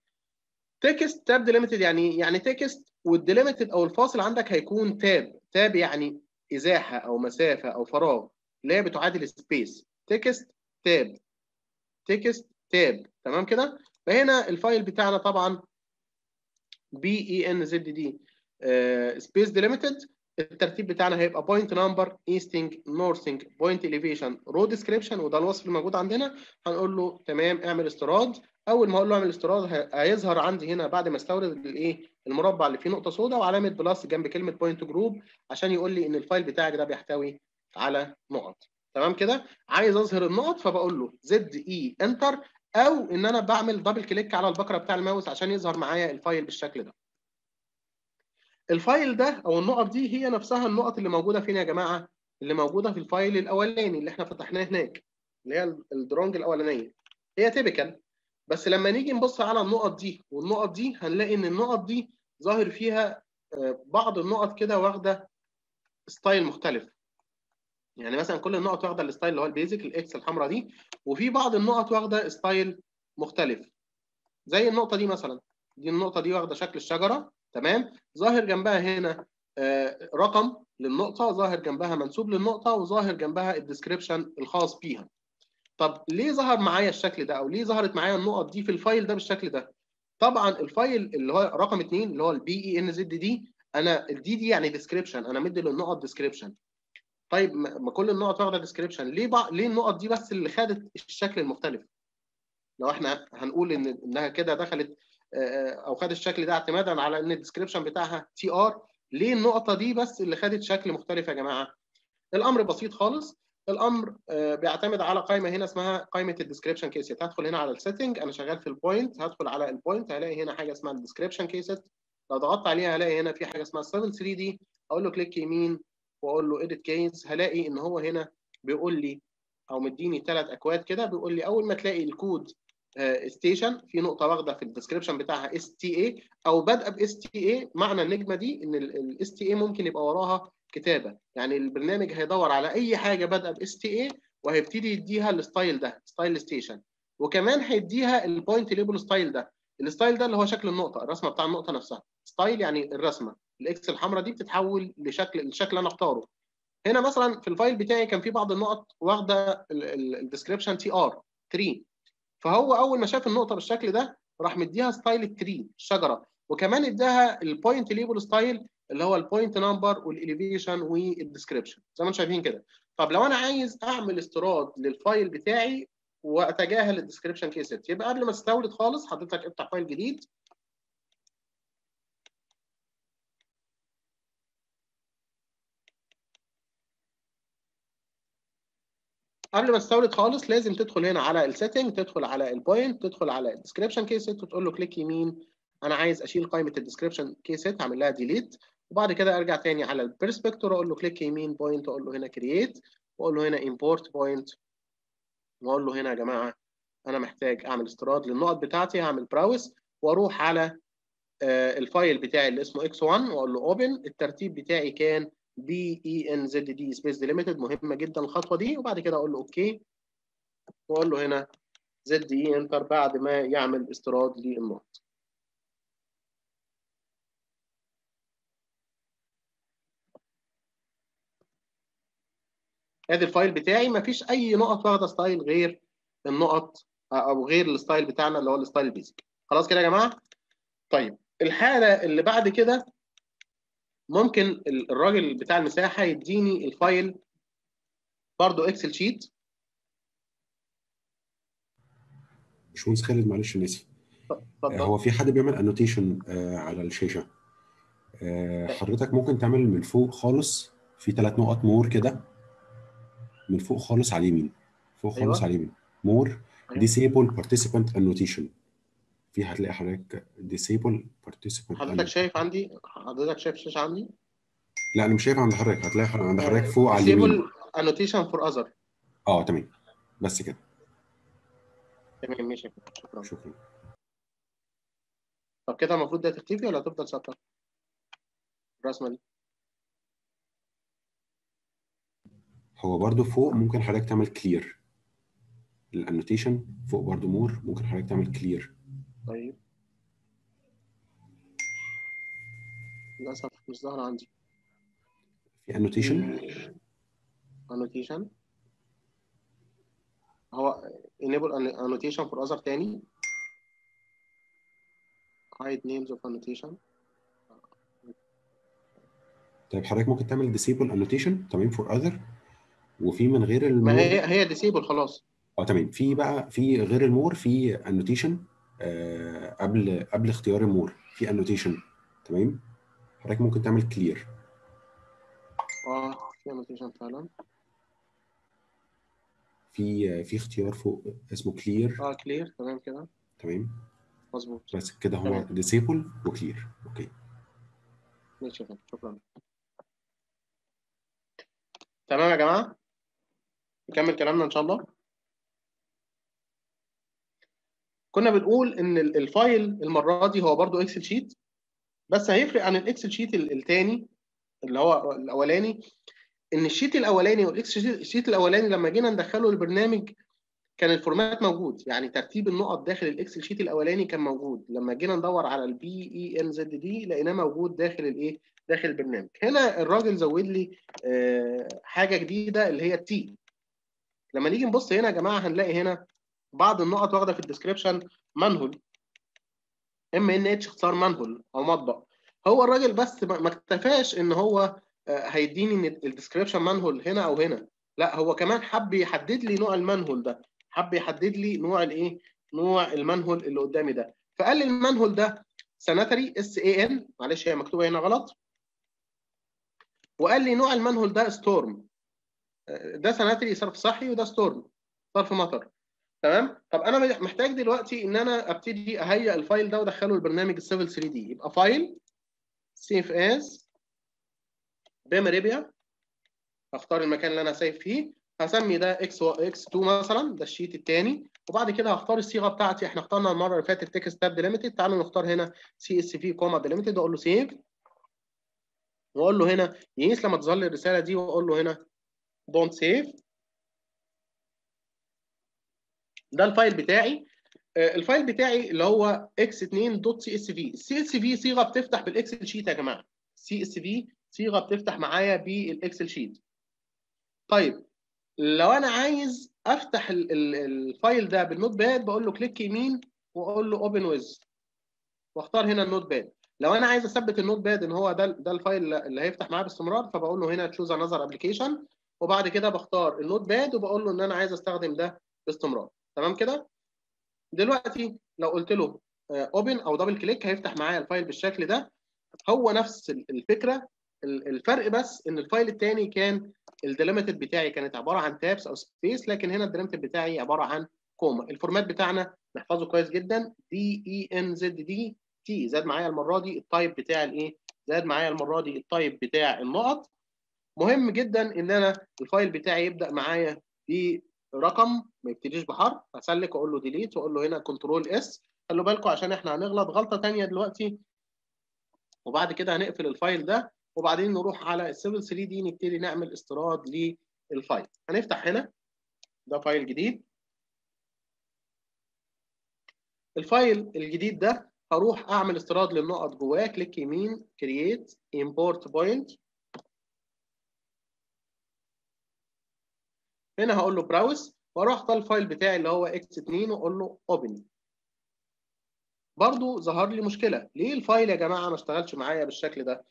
تكست تاب ديليمتد يعني تكست، والديليمتد او الفاصل عندك هيكون تاب. تاب يعني ازاحه او مسافه او فراغ، اللي هي بتعادل سبيس. تكست تاب، تكست تاب. تمام كده؟ فهنا الفايل بتاعنا طبعا بي اي ان زد دي سبيس ديليمتد. الترتيب بتاعنا هيبقى بوينت نمبر، ايستنج، نورثنج، بوينت اليفيشن، رو ديسكريبشن، وده الوصف الموجود عندنا. هنقول له تمام اعمل استيراد. اول ما اقول له اعمل استيراد هيظهر عندي هنا بعد ما استورد الايه، المربع اللي فيه نقطه سوداء وعلامه بلس جنب كلمه بوينت جروب، عشان يقول لي ان الفايل بتاعك ده بيحتوي على نقط. تمام كده؟ عايز اظهر النقط فبقول له زد اي انتر، او ان انا بعمل دبل كليك على البكره بتاع الماوس عشان يظهر معايا الفايل بالشكل ده. الفايل ده او النقط دي هي نفسها النقط اللي موجوده فين يا جماعه؟ اللي موجوده في الفايل الاولاني اللي احنا فتحناه هناك، اللي هي الدرونج الاولانيه، هي تيبيكال. بس لما نيجي نبص على النقط دي والنقط دي هنلاقي ان النقط دي ظاهر فيها بعض النقط كده واخده ستايل مختلف. يعني مثلا كل النقط واخده الستايل اللي هو البيزك، الاكس الحمراء دي، وفي بعض النقط واخده ستايل مختلف، زي النقطه دي مثلا. دي النقطه دي واخده شكل الشجره، تمام، ظاهر جنبها هنا رقم للنقطه، ظاهر جنبها منسوب للنقطه، وظاهر جنبها الديسكريبشن الخاص بيها. طب ليه ظهر معايا الشكل ده، او ليه ظهرت معايا النقط دي في الفايل ده بالشكل ده؟ طبعا الفايل اللي هو رقم 2 اللي هو البي اي ان زد دي، انا الدي دي يعني ديسكريبشن، انا مدي للنقط ديسكريبشن. طيب ما كل النقط واخده ديسكريبشن، ليه النقط دي بس اللي خدت الشكل المختلف؟ لو احنا هنقول انها كده دخلت او خد الشكل ده اعتمادا على ان الديسكريبشن بتاعها تي ار، ليه النقطه دي بس اللي خدت شكل مختلف يا جماعه؟ الامر بسيط خالص. الامر بيعتمد على قائمه هنا اسمها قائمه الديسكريبشن كيسات. هدخل هنا على السيتنج، انا شغال في البوينت، هدخل على البوينت هلاقي هنا حاجه اسمها الديسكريبشن كيسات. لو ضغطت عليها هلاقي هنا في حاجه اسمها Civil 3D، اقول له كليك يمين واقول له edit case، هلاقي ان هو هنا بيقول لي او مديني 3 اكواد كده، بيقول لي اول ما تلاقي الكود ستيشن في نقطه واخده في الديسكريبشن بتاعها STA او بادئه ب STA. معنى النجمه دي ان ال STA ممكن يبقى وراها كتابه، يعني البرنامج هيدور على اي حاجه بادئه ب STA وهيبتدي يديها الستايل ده، ستايل ستيشن، وكمان هيديها البوينت ليبل ستايل ده. الستايل ده اللي هو شكل النقطه، الرسمه بتاع النقطه نفسها، ستايل يعني الرسمه الاكس الحمراء دي بتتحول لشكل، الشكل اللي انا اختاره. هنا مثلا في الفايل بتاعي كان في بعض النقط واخده الديسكريبشن TR 3، فهو اول ما شاف النقطه بالشكل ده راح مديها ستايل التري الشجره، وكمان اداها البوينت ليبل ستايل اللي هو البوينت نمبر والاليفيشن والديسكريبشن زي ما انتم شايفين كده. طب لو انا عايز اعمل استيراد للفايل بتاعي واتجاهل الديسكريبشن كيسات، يبقى قبل ما تستورد خالص حضرتك افتح فايل جديد، قبل ما تستورد خالص لازم تدخل هنا على السيتنج، تدخل على البوينت، تدخل على الديسكريبشن كيسات وتقول له كليك يمين، انا عايز اشيل قائمه الديسكريبشن كيسات، هعمل لها ديليت، وبعد كده ارجع تاني على البرسبكتور اقول له كليك يمين بوينت، اقول له هنا كرييت، واقول له هنا امبورت بوينت، واقول له هنا يا جماعه انا محتاج اعمل استيراد للنقط بتاعتي، هعمل براوس واروح على الفايل بتاعي اللي اسمه X1 واقول له اوبن. الترتيب بتاعي كان BENZD سبيس ديليميتد، مهمه جدا الخطوه دي، وبعد كده اقول له اوكي واقول له هنا ZE انتر بعد ما يعمل استيراد للنقط. ادي الفايل بتاعي مفيش اي نقط واخده ستايل غير النقط او غير الستايل بتاعنا اللي هو الستايل البيزك. خلاص كده يا جماعه؟ طيب الحاله اللي بعد كده ممكن الراجل بتاع المساحه يديني الفايل برضه اكسل شيت. باشمهندس خالد معلش ناسي، هو في حد بيعمل انوتيشن على الشاشه، حضرتك ممكن تعمل من فوق خالص في 3 نقط مور كده من فوق خالص على اليمين، فوق خالص على اليمين مور ديسيبل بارتيسيبانت انوتيشن، في هتلاقي حضرتك ديسيبل بارتيسيبانت. حضرتك شايف عندي؟ حضرتك شايف الشاشه عندي؟ لا انا مش شايف عند حضرتك، هتلاقي عند حضرتك فوق على اليمين ديسيبل انوتيشن فور اذر. اه تمام بس كده. تمام ماشي، شكرا شكرا. طب كده المفروض ده تختفي ولا تفضل ثابته الرسمه دي؟ هو برضو فوق ممكن حضرتك تعمل كلير الانوتيشن، فوق برضو مور ممكن حضرتك تعمل كلير. طيب للاسف مش ظاهر عندي في انوتيشن، انوتيشن هو enable annotation for other تاني hide names of annotation. طيب حضرتك ممكن تعمل disable annotation تمام for other، وفي من غير المور ما هي ديسيبل خلاص. اه تمام، في بقى في غير المور في انوتيشن قبل اختيار المور في انوتيشن تمام، حضرتك ممكن تعمل كلير. اه في انوتيشن فعلا، في اختيار فوق اسمه كلير. اه كلير تمام كده، تمام مظبوط بس كده هو ديسيبل وكلير. اوكي ماشي شكرا. تمام يا جماعه، نكمل كلامنا ان شاء الله. كنا بنقول ان الفايل المره دي هو برضو اكسل شيت، بس هيفرق عن الاكسل شيت الثاني اللي هو الاولاني، ان الشيت الاولاني والاكسل شيت الاولاني لما جينا ندخله البرنامج كان الفورمات موجود، يعني ترتيب النقط داخل الاكسل شيت الاولاني كان موجود. لما جينا ندور على الBENZD لقيناه موجود داخل الايه، داخل البرنامج. هنا الراجل زود لي حاجه جديده اللي هي التي. لما نيجي نبص هنا يا جماعه هنلاقي هنا بعض النقط واخده في الديسكريبشن مانهول، MNH اختصار مانهول او مطبق. هو الراجل بس ما اكتفاش ان هو هيديني الديسكريبشن مانهول هنا او هنا، لا هو كمان حب يحدد لي نوع المانهول ده، حب يحدد لي نوع الايه، نوع المانهول اللي قدامي ده. فقال لي المانهول ده سانيتري SAN، معلش هي مكتوبه هنا غلط، وقال لي نوع المانهول ده ستورم. ده سنتري صرف صحي وده ستورم صرف مطر. تمام؟ طب انا محتاج دلوقتي ان انا ابتدي اهيئ الفايل ده وادخله لبرنامج السيفل 3 دي، يبقى فايل سيف از بيم أرابيا، هختار المكان اللي انا سايف فيه، هسمي ده X2 مثلا، ده الشيت الثاني، وبعد كده هختار الصيغه بتاعتي، احنا اخترنا المره اللي فاتت تكست تاب ديليميتد، تعالوا نختار هنا CSV كوما ديليميتد واقول له سيف، واقول له هنا يس لما تظهر لي الرساله دي، واقول له هنا don't save. ده الفايل بتاعي، الفايل بتاعي اللي هو x2.csv، csv صيغه بتفتح بالاكسل شيت يا جماعه، csv صيغه بتفتح معايا بالاكسل شيت. طيب لو انا عايز افتح الفايل ده بالنوت باد بقول له كليك يمين واقول له اوبن ويز واختار هنا النوت باد. لو انا عايز اثبت النوت باد ان هو ده الفايل اللي هيفتح معايا باستمرار، فبقول له هنا تشوز انذر ابلكيشن، وبعد كده بختار النوت باد وبقول له ان انا عايز استخدم ده باستمرار. تمام كده؟ دلوقتي لو قلت له اوبن او دبل كليك هيفتح معايا الفايل بالشكل ده، هو نفس الفكره، الفرق بس ان الفايل الثاني كان الديليميتد بتاعي كانت عباره عن تابس او سبيس، لكن هنا الديليميتد بتاعي عباره عن كوما. الفورمات بتاعنا نحفظه كويس جدا، DENZDT، زاد معايا المره دي التايب بتاع الايه؟ زاد معايا المره دي التايب بتاع النقط. مهم جدا ان انا الفايل بتاعي يبدا معايا برقم ما يبتديش بحرف، هسلك واقول له ديليت واقول له هنا كنترول اس. خلوا بالكم عشان احنا هنغلط غلطه ثانيه دلوقتي، وبعد كده هنقفل الفايل ده وبعدين نروح على السيفل 3 دي نبتدي نعمل استيراد للفايل. هنفتح هنا ده فايل جديد، الفايل الجديد ده هروح اعمل استيراد للنقط جواه، كليك يمين كرييت امبورت بوينت، هنا هقول له براوس واروح اختار الفايل بتاعي اللي هو X2 واقول له اوبن. برضو ظهر لي مشكله، ليه الفايل يا جماعه ما اشتغلش معايا بالشكل ده؟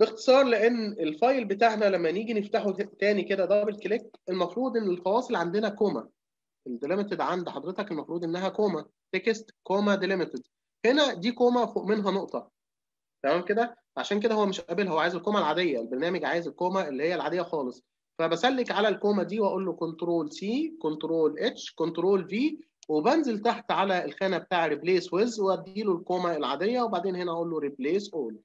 باختصار لان الفايل بتاعنا لما نيجي نفتحه تاني كده دبل كليك، المفروض ان الفواصل عندنا كوما، الديليميتد عند حضرتك المفروض انها كوما، تكست كوما ديليميتد، هنا دي كوما فوق منها نقطه. تمام كده؟ عشان كده هو مش قابلها، هو عايز الكوما العاديه، البرنامج عايز الكوما اللي هي العاديه خالص. فبسلك على الكومه دي واقول له كنترول سي كنترول اتش كنترول في، وبنزل تحت على الخانه بتاع ريبليس ويز وادي له الكومه العاديه، وبعدين هنا اقول له ريبليس اول.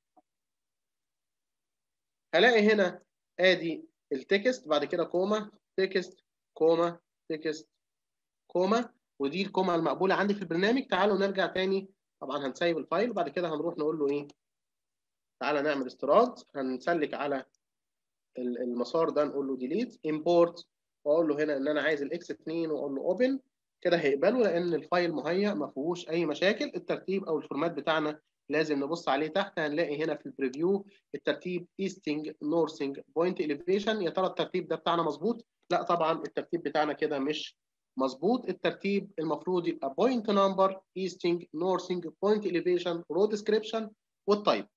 هلاقي هنا ادي التكست، بعد كده كومه تكست كومه تكست كومه، ودي الكومه المقبوله عندي في البرنامج. تعالوا نرجع تاني، طبعا هنسيب الفايل وبعد كده هنروح نقول له ايه، تعالى نعمل استيراد، هنسلك على المسار ده نقول له ديليت امبورت واقول له هنا ان انا عايز الاكس 2 واقول له اوبن. كده هيقبله لان الفايل مهيأ ما فيهوش اي مشاكل. الترتيب او الفورمات بتاعنا لازم نبص عليه تحت، هنلاقي هنا في البريفيو الترتيب ايستنج نورثنج بوينت اليفيشن. يا ترى الترتيب ده بتاعنا مظبوط؟ لا طبعا الترتيب بتاعنا كده مش مظبوط، الترتيب المفروض يبقى بوينت نمبر ايستنج نورثنج بوينت اليفيشن رو ديسكريبشن والتايب.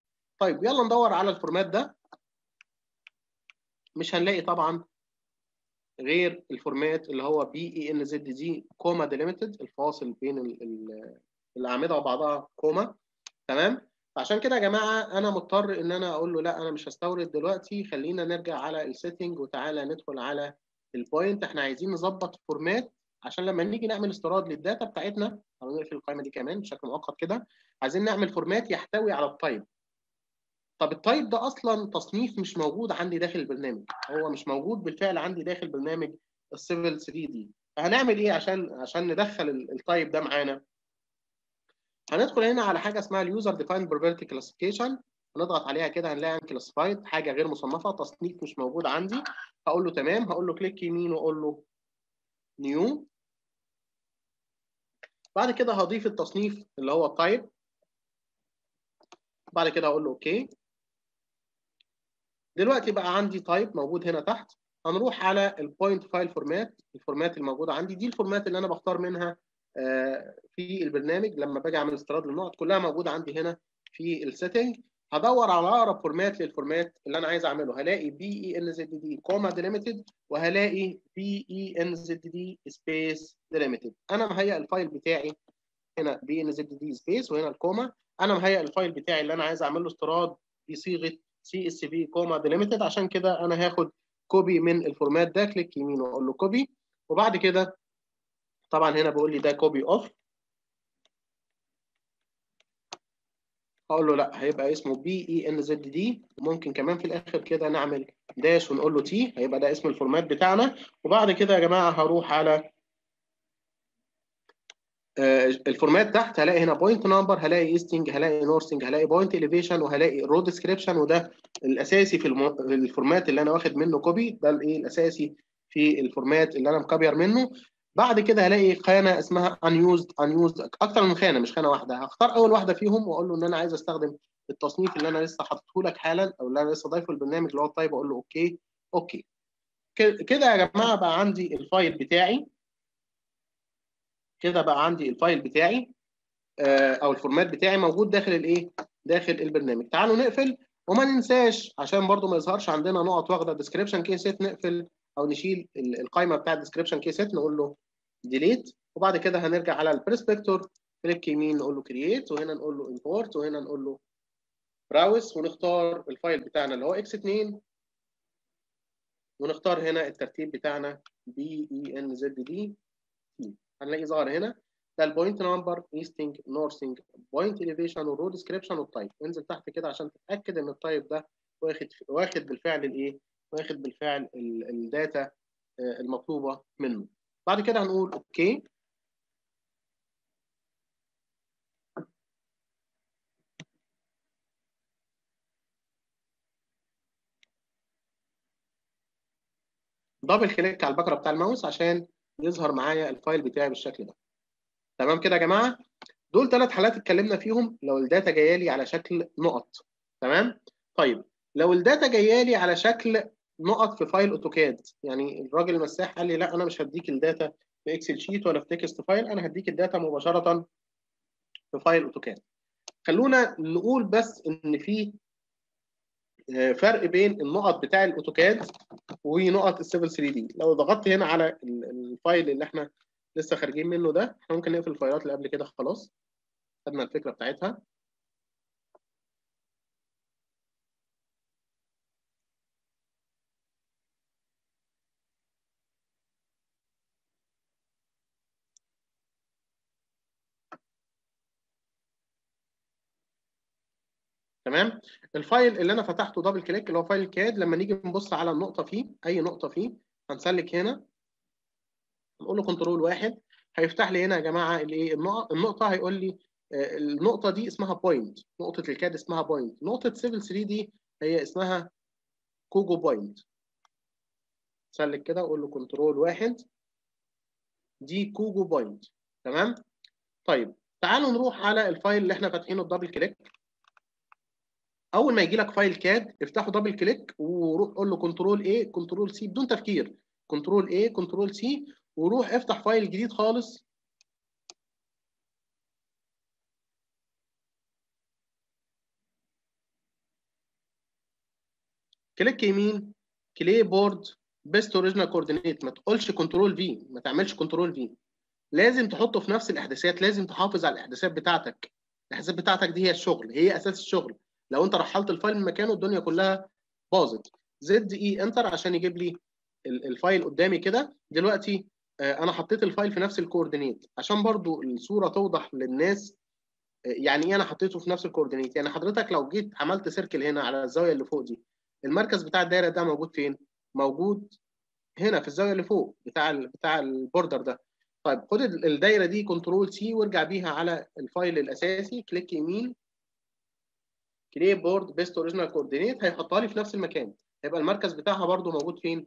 طيب يلا ندور على الفورمات ده، مش هنلاقي طبعا غير الفورمات اللي هو BENZD كوما ديليميتد، الفاصل بين الاعمده وبعضها كوما. تمام؟ عشان كده يا جماعه انا مضطر ان انا اقول له لا انا مش هستورد دلوقتي، خلينا نرجع على السيتنج وتعالى ندخل على البوينت. احنا عايزين نظبط فورمات عشان لما نيجي نعمل استيراد للداتا بتاعتنا، هنقفل القائمه دي كمان بشكل مؤقت كده، عايزين نعمل فورمات يحتوي على التايب. طب التايب ده اصلا تصنيف مش موجود عندي داخل البرنامج، هو مش موجود بالفعل عندي داخل برنامج السيفل 3 دي. هنعمل ايه عشان ندخل التايب ده معانا؟ هندخل هنا على حاجه اسمها اليوزر ديفايند بروبرتي كلاسيفيكيشن، هنضغط عليها كده هنلاقي كلاسيفايد، حاجه غير مصنفه، تصنيف مش موجود عندي. هقول له تمام، هقول له كليك يمين واقول له نيو، بعد كده هضيف التصنيف اللي هو التايب، بعد كده هقول له اوكي. دلوقتي بقى عندي تايب موجود هنا تحت. هنروح على البوينت فايل فورمات، الفورمات الموجوده عندي دي الفورمات اللي انا بختار منها في البرنامج لما باجي اعمل استيراد للنقط، كلها موجوده عندي هنا في السيتنج. هدور على اقرب فورمات للفورمات اللي انا عايز اعمله، هلاقي BENZD كوما ديليميتد وهلاقي BENZD سبيس ديليميتد. انا مهيئ الفايل بتاعي هنا BENZD سبيس وهنا الكوما، انا مهيئ الفايل بتاعي اللي انا عايز اعمل له استيراد بصيغه CSV كوما ديليميتد، عشان كده انا هاخد كوبي من الفورمات ده، كليك يمين واقول له كوبي، وبعد كده طبعا هنا بيقول لي ده كوبي اوف، هقول له لا هيبقى اسمه BENZD، وممكن كمان في الاخر كده نعمل داش ونقول له تي، هيبقى ده اسم الفورمات بتاعنا. وبعد كده يا جماعه هروح على الفورمات تحت، هلاقي هنا بوينت نمبر، هلاقي ايستنج، هلاقي نورثنج، هلاقي بوينت اليفيشن، وهلاقي رود ديسكريبشن، وده الاساسي في الفورمات اللي انا واخد منه كوبي، ده الايه الاساسي في الفورمات اللي انا مكابير منه. بعد كده هلاقي خانه اسمها unused، اكتر من خانه مش خانه واحده، هختار اول واحده فيهم واقول له ان انا عايز استخدم التصنيف اللي انا لسه حاطته لك حالا، او اللي انا لسه ضايفه البرنامج اللي هو التايب، اقول له اوكي. كده يا جماعه بقى عندي الفايل بتاعي، كده بقى عندي الفايل بتاعي او الفورمات بتاعي موجود داخل الايه، داخل البرنامج. تعالوا نقفل، وما ننساش عشان برضو ما يظهرش عندنا نقط واخده ديسكريبشن كيست، نقفل او نشيل القائمه بتاعه ديسكريبشن كيست، نقول له ديليت، وبعد كده هنرجع على البرسبكتور، كليك يمين نقول له كرييت، وهنا نقول له امبورت، وهنا نقول له براوس، ونختار الفايل بتاعنا اللي هو X2، ونختار هنا الترتيب بتاعنا BENZD. هنلاقي ظهر هنا ده البوينت نمبر، ايستنج، نورثنج، بوينت اليفيشن، والرو ديسكريبشن، والتايب. انزل تحت كده عشان تتاكد ان التايب ده واخد بالفعل الايه، واخد بالفعل الداتا المطلوبه منه. بعد كده هنقول اوكي، دبل كليك على البكره بتاع الماوس عشان يظهر معايا الفايل بتاعي بالشكل ده. تمام كده يا جماعه، دول 3 حالات اتكلمنا فيهم لو الداتا جايه لي على شكل نقط. تمام، طيب لو الداتا جايه لي على شكل نقط في فايل اوتوكاد، يعني الراجل المساح قال لي لا انا مش هديك الداتا في اكسل شيت ولا في تكست فايل، انا هديك الداتا مباشره في فايل اوتوكاد. خلونا نقول بس ان في فرق بين النقط بتاع الاوتوكاد ونقط السيفل 3D. لو ضغطت هنا على الفايل اللي احنا لسه خارجين منه ده، احنا ممكن نقفل الفايلات اللي قبل كده، خلاص خدنا الفكره بتاعتها. تمام، الفايل اللي انا فتحته دبل كليك اللي هو فايل كاد، لما نيجي نبص على النقطه فيه، اي نقطه فيه هنسلك هنا، نقول له كنترول 1، هيفتح لي هنا يا جماعه الايه النقطه، هيقول لي النقطه دي اسمها بوينت، نقطه الكاد اسمها بوينت، نقطه سيفل 3 دي هي اسمها كوجو بوينت. سلك كده واقول له كنترول 1، دي كوجو بوينت. تمام، طيب تعالوا نروح على الفايل اللي احنا فاتحينه بدبل كليك. اول ما يجي لك فايل كاد افتحه دبل كليك، وروح قول له كنترول اي كنترول سي بدون تفكير، كنترول اي كنترول سي، وروح افتح فايل جديد خالص كليك يمين، كلي بورد بيست اوريجينال كوردينيت، ما تقولش كنترول في، ما تعملش كنترول في، لازم تحطه في نفس الاحداثيات، لازم تحافظ على الاحداثيات بتاعتك، الاحداثيات بتاعتك دي هي الشغل، هي اساس الشغل. لو انت رحلت الفايل من مكانه الدنيا كلها باظت. ZE انتر عشان يجيب لي الفايل قدامي كده. دلوقتي انا حطيت الفايل في نفس الكوردينيت، عشان برضو الصوره توضح للناس يعني ايه انا حطيته في نفس الكوردينيت. يعني حضرتك لو جيت عملت سيركل هنا على الزاويه اللي فوق دي، المركز بتاع الدايره ده موجود فين؟ موجود هنا في الزاويه اللي فوق بتاع البوردر ده. طيب خد الدايره دي كنترول سي وارجع بيها على الفايل الاساسي، كليك يمين كلي بورد بيست اوريجينال كوردينيت، هيحطها لي في نفس المكان، هيبقى المركز بتاعها برده موجود فين؟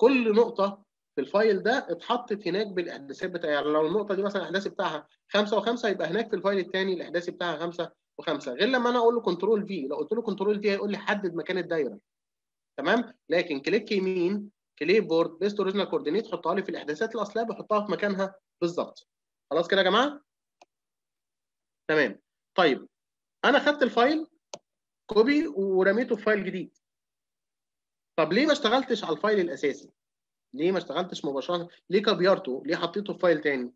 كل نقطه في الفايل ده اتحطت هناك بالاحداثات بتاعها. يعني لو النقطه دي مثلا الاحداث بتاعها 5 و5، يبقى هناك في الفايل الثاني الاحداث بتاعها 5 و5، غير لما انا اقول له كنترول في. لو قلت له كنترول في هيقول لي حدد مكان الدايره. تمام، لكن كليك يمين كلي بورد بيست اوريجينال كوردينيت، حطها لي في الاحداثات الاصليه، بحطها في مكانها بالظبط. خلاص كده يا جماعه؟ تمام. طيب انا خدت الفايل كوبي ورميته في فايل جديد. طب ليه ما اشتغلتش على الفايل الاساسي؟ ليه ما اشتغلتش مباشره؟ ليه كبيرته؟ ليه حطيته في فايل تاني؟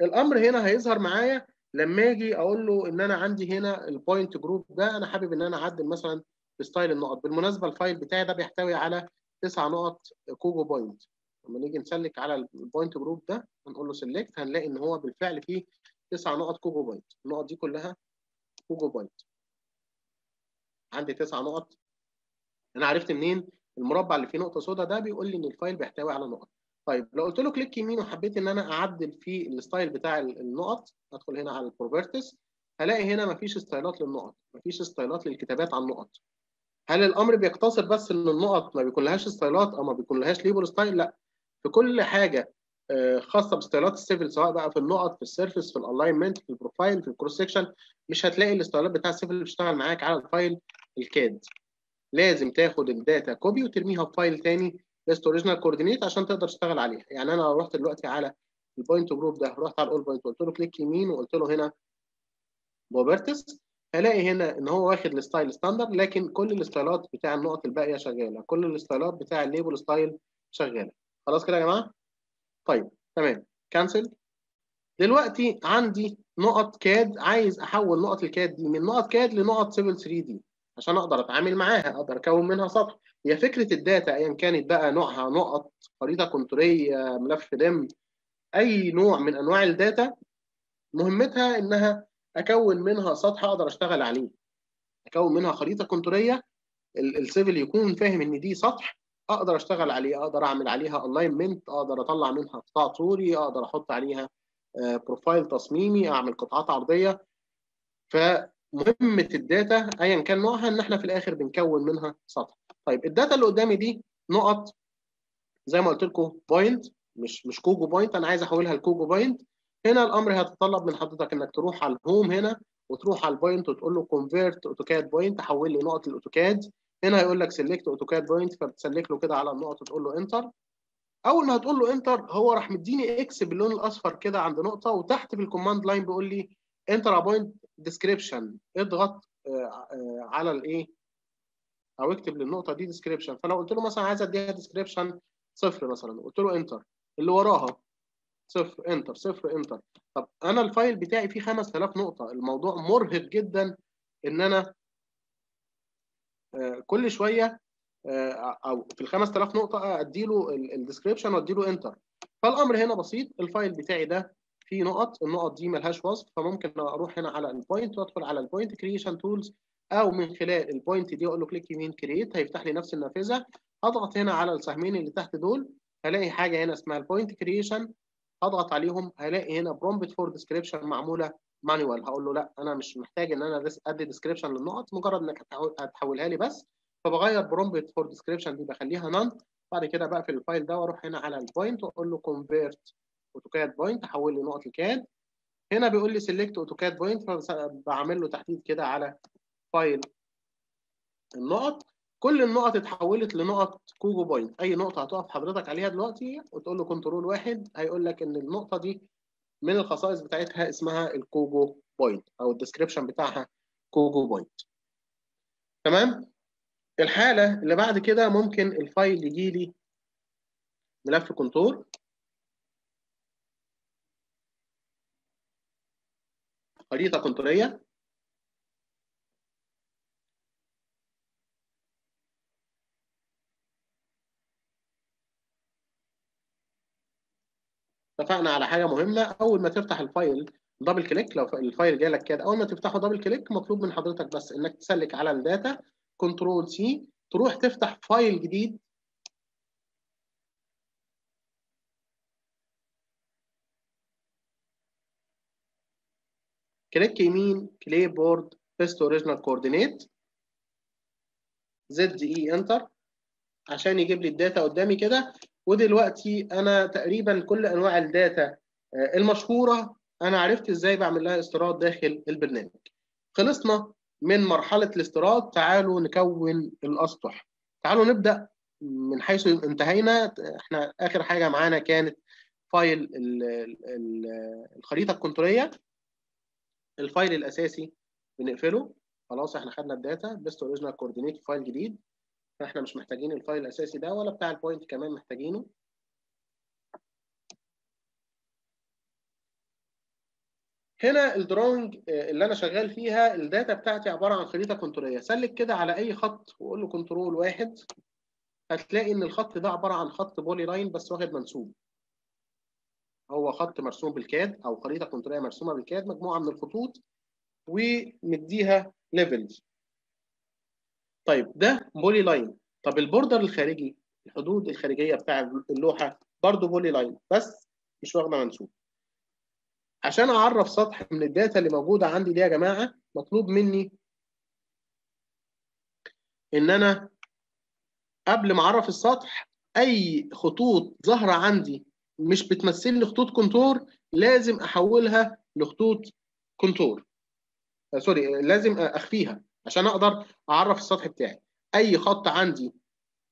الامر هنا هيظهر معايا لما اجي اقول له ان انا عندي هنا البوينت جروب ده، انا حابب ان انا اعدل مثلا بستايل النقط. بالمناسبه الفايل بتاعي ده بيحتوي على 9 نقط كوجو بوينت. لما نيجي نسلك على البوينت جروب ده هنقول له سيلكت، هنلاقي ان هو بالفعل فيه 9 نقط كوجو بوينت. النقط دي كلها كوجو بوينت، عندي 9 نقط. انا عرفت منين؟ المربع اللي فيه نقطه سوداء ده بيقول لي ان الفايل بيحتوي على نقط. طيب لو قلت له كليك يمين وحبيت ان انا اعدل في الستايل بتاع النقط، ادخل هنا على البروبرتيز، هلاقي هنا مفيش ستايلات للنقط، مفيش ستايلات للكتابات على النقط. هل الامر بيقتصر بس ان النقط ما بيكونلهاش ستايلات او ما بيكونلهاش ليبل ستايل؟ لا، في كل حاجه خاصه بستايلات السيفل، سواء بقى في النقط، في السيرفيس، في الالاينمنت، في البروفايل، في الكروس سكشن، مش هتلاقي الستايلات بتاع السيفل بتشتغل معاك على الفايل الكاد. لازم تاخد الداتا كوبي وترميها في فايل ثاني بيست اوريجينال كوردينيت عشان تقدر تشتغل عليها. يعني انا لو رحت دلوقتي على البوينت جروب ده، رحت على الاول بوينت وقلت له كليك يمين وقلت له هنا بروبرتيز، هلاقي هنا ان هو واخد الستايل ستاندرد، لكن كل الستايلات بتاع النقط الباقيه شغاله، كل الستايلات بتاع الليبل ستايل شغاله. خلاص كده يا جماعه؟ طيب تمام، كانسل. دلوقتي عندي نقط كاد، عايز احول نقط الكاد دي من نقط كاد لنقط سيفل 3 دي عشان اقدر اتعامل معاها، اقدر اكون منها سطح. هي فكره الداتا ايا كانت بقى نوعها، نقط، خريطه كونتوريه، ملف دم، اي نوع من انواع الداتا، مهمتها انها اكون منها سطح اقدر اشتغل عليه، اكون منها خريطه كونتوريه السيفل يكون فاهم ان دي سطح اقدر اشتغل عليه، اقدر اعمل عليها الاينمنت، اقدر اطلع منها قطاع طولي، اقدر احط عليها بروفايل تصميمي، اعمل قطاعات عرضيه. فمهمه الداتا ايا كان نوعها ان احنا في الاخر بنكون منها سطح. طيب الداتا اللي قدامي دي نقط زي ما قلت لكم، بوينت، مش كوجو بوينت، انا عايز احولها لكوجو بوينت. هنا الامر هيتطلب من حضرتك انك تروح على الهوم هنا وتروح على البوينت وتقول له كونفيرت اوتوكاد بوينت، حول لي نقط الاوتوكاد. هنا هيقول لك سيلكت اوتوكاد بوينت، فبتسلك له كده على النقط وتقول له انتر. اول ما هتقول له انتر هو راح مديني اكس باللون الاصفر كده عند نقطه، وتحت في الكوماند لاين بيقول لي انتر بوينت ديسكريبشن، اضغط على الايه او اكتب للنقطه دي ديسكريبشن. فلو قلت له مثلا عايز اديها ديسكريبشن 0 مثلا، قلت له انتر، اللي وراها 0 انتر 0 انتر. طب انا الفايل بتاعي فيه 5000 نقطه، الموضوع مرهق جدا ان انا كل شويه او في ال 5000 نقطه اديله الديسكريبشن واديله انتر. فالامر هنا بسيط، الفايل بتاعي ده فيه نقط، النقط دي ملهاش وصف، فممكن اروح هنا على البوينت وادخل على البوينت كريشن تولز، او من خلال البوينت دي اقول له كليك يمين كرييت، هيفتح لي نفس النافذه. اضغط هنا على السهمين اللي تحت دول، هلاقي حاجه هنا اسمها البوينت كريشن، هضغط عليهم هلاقي هنا برومبت فور ديسكريبشن معموله مانوال. هقول له لا، انا مش محتاج ان انا ادي ديسكريبشن للنقط، مجرد انك هتحولها لي بس. فبغير برومبت فور ديسكريبشن دي بخليها نان. بعد كده بقفل الفايل ده واروح هنا على البوينت واقول له كونفيرت اوتوكاد بوينت، حول لي نقط الكاد. هنا بيقول لي سيلكت اوتوكاد بوينت، فبعمل له تحديد كده على فايل النقط. كل النقط اتحولت لنقط كوجو بوينت. اي نقطه هتقف حضرتك عليها دلوقتي وتقول له كنترول 1 هيقول لك ان النقطه دي من الخصائص بتاعتها اسمها الكوجو بوينت او الديسكريبشن بتاعها كوجو بوينت. تمام؟ الحاله اللي بعد كده ممكن الفايل يجي لي ملف كنترول، خريطه كنتوريه، اتفقنا على حاجه مهمه. اول ما تفتح الفايل دبل كليك، لو الفايل جالك كده اول ما تفتحه دبل كليك، مطلوب من حضرتك بس انك تسلك على الداتا كنترول سي، تروح تفتح فايل جديد كليك يمين كلي بورد بيست اوريجينال كوردينيت زد اي انتر عشان يجيب لي الداتا قدامي كده. ودلوقتي انا تقريبا كل انواع الداتا المشهوره انا عرفت ازاي بعمل لها استيراد داخل البرنامج. خلصنا من مرحله الاستيراد، تعالوا نكون الاسطح. تعالوا نبدا من حيث انتهينا. احنا اخر حاجه معانا كانت فايل الخريطه الكنتروليه. الفايل الاساسي بنقفله، خلاص احنا خدنا الداتا بيست اوريجينال كوردينيت فايل جديد، فاحنا مش محتاجين الفايل الاساسي ده ولا بتاع البوينت كمان محتاجينه. هنا الدرونج اللي انا شغال فيها الداتا بتاعتي عباره عن خريطه كنتروليه. سلك كده على اي خط وقول له كنترول 1 هتلاقي ان الخط ده عباره عن خط بولي لاين بس واخد منسوب. هو خط مرسوم بالكاد او خريطه كنتروليه مرسومه بالكاد، مجموعه من الخطوط ومديها ليفلز. طيب ده بولي لاين. طب البوردر الخارجي، الحدود الخارجيه بتاع اللوحه برضه بولي لاين بس مش واخده منسوب. عشان اعرف سطح من الداتا اللي موجوده عندي دي يا جماعه، مطلوب مني ان انا قبل ما اعرف السطح اي خطوط ظاهره عندي مش بتمثل لي خطوط كونتور لازم احولها لخطوط كونتور. سوري، لازم اخفيها عشان اقدر اعرف السطح بتاعي. اي خط عندي،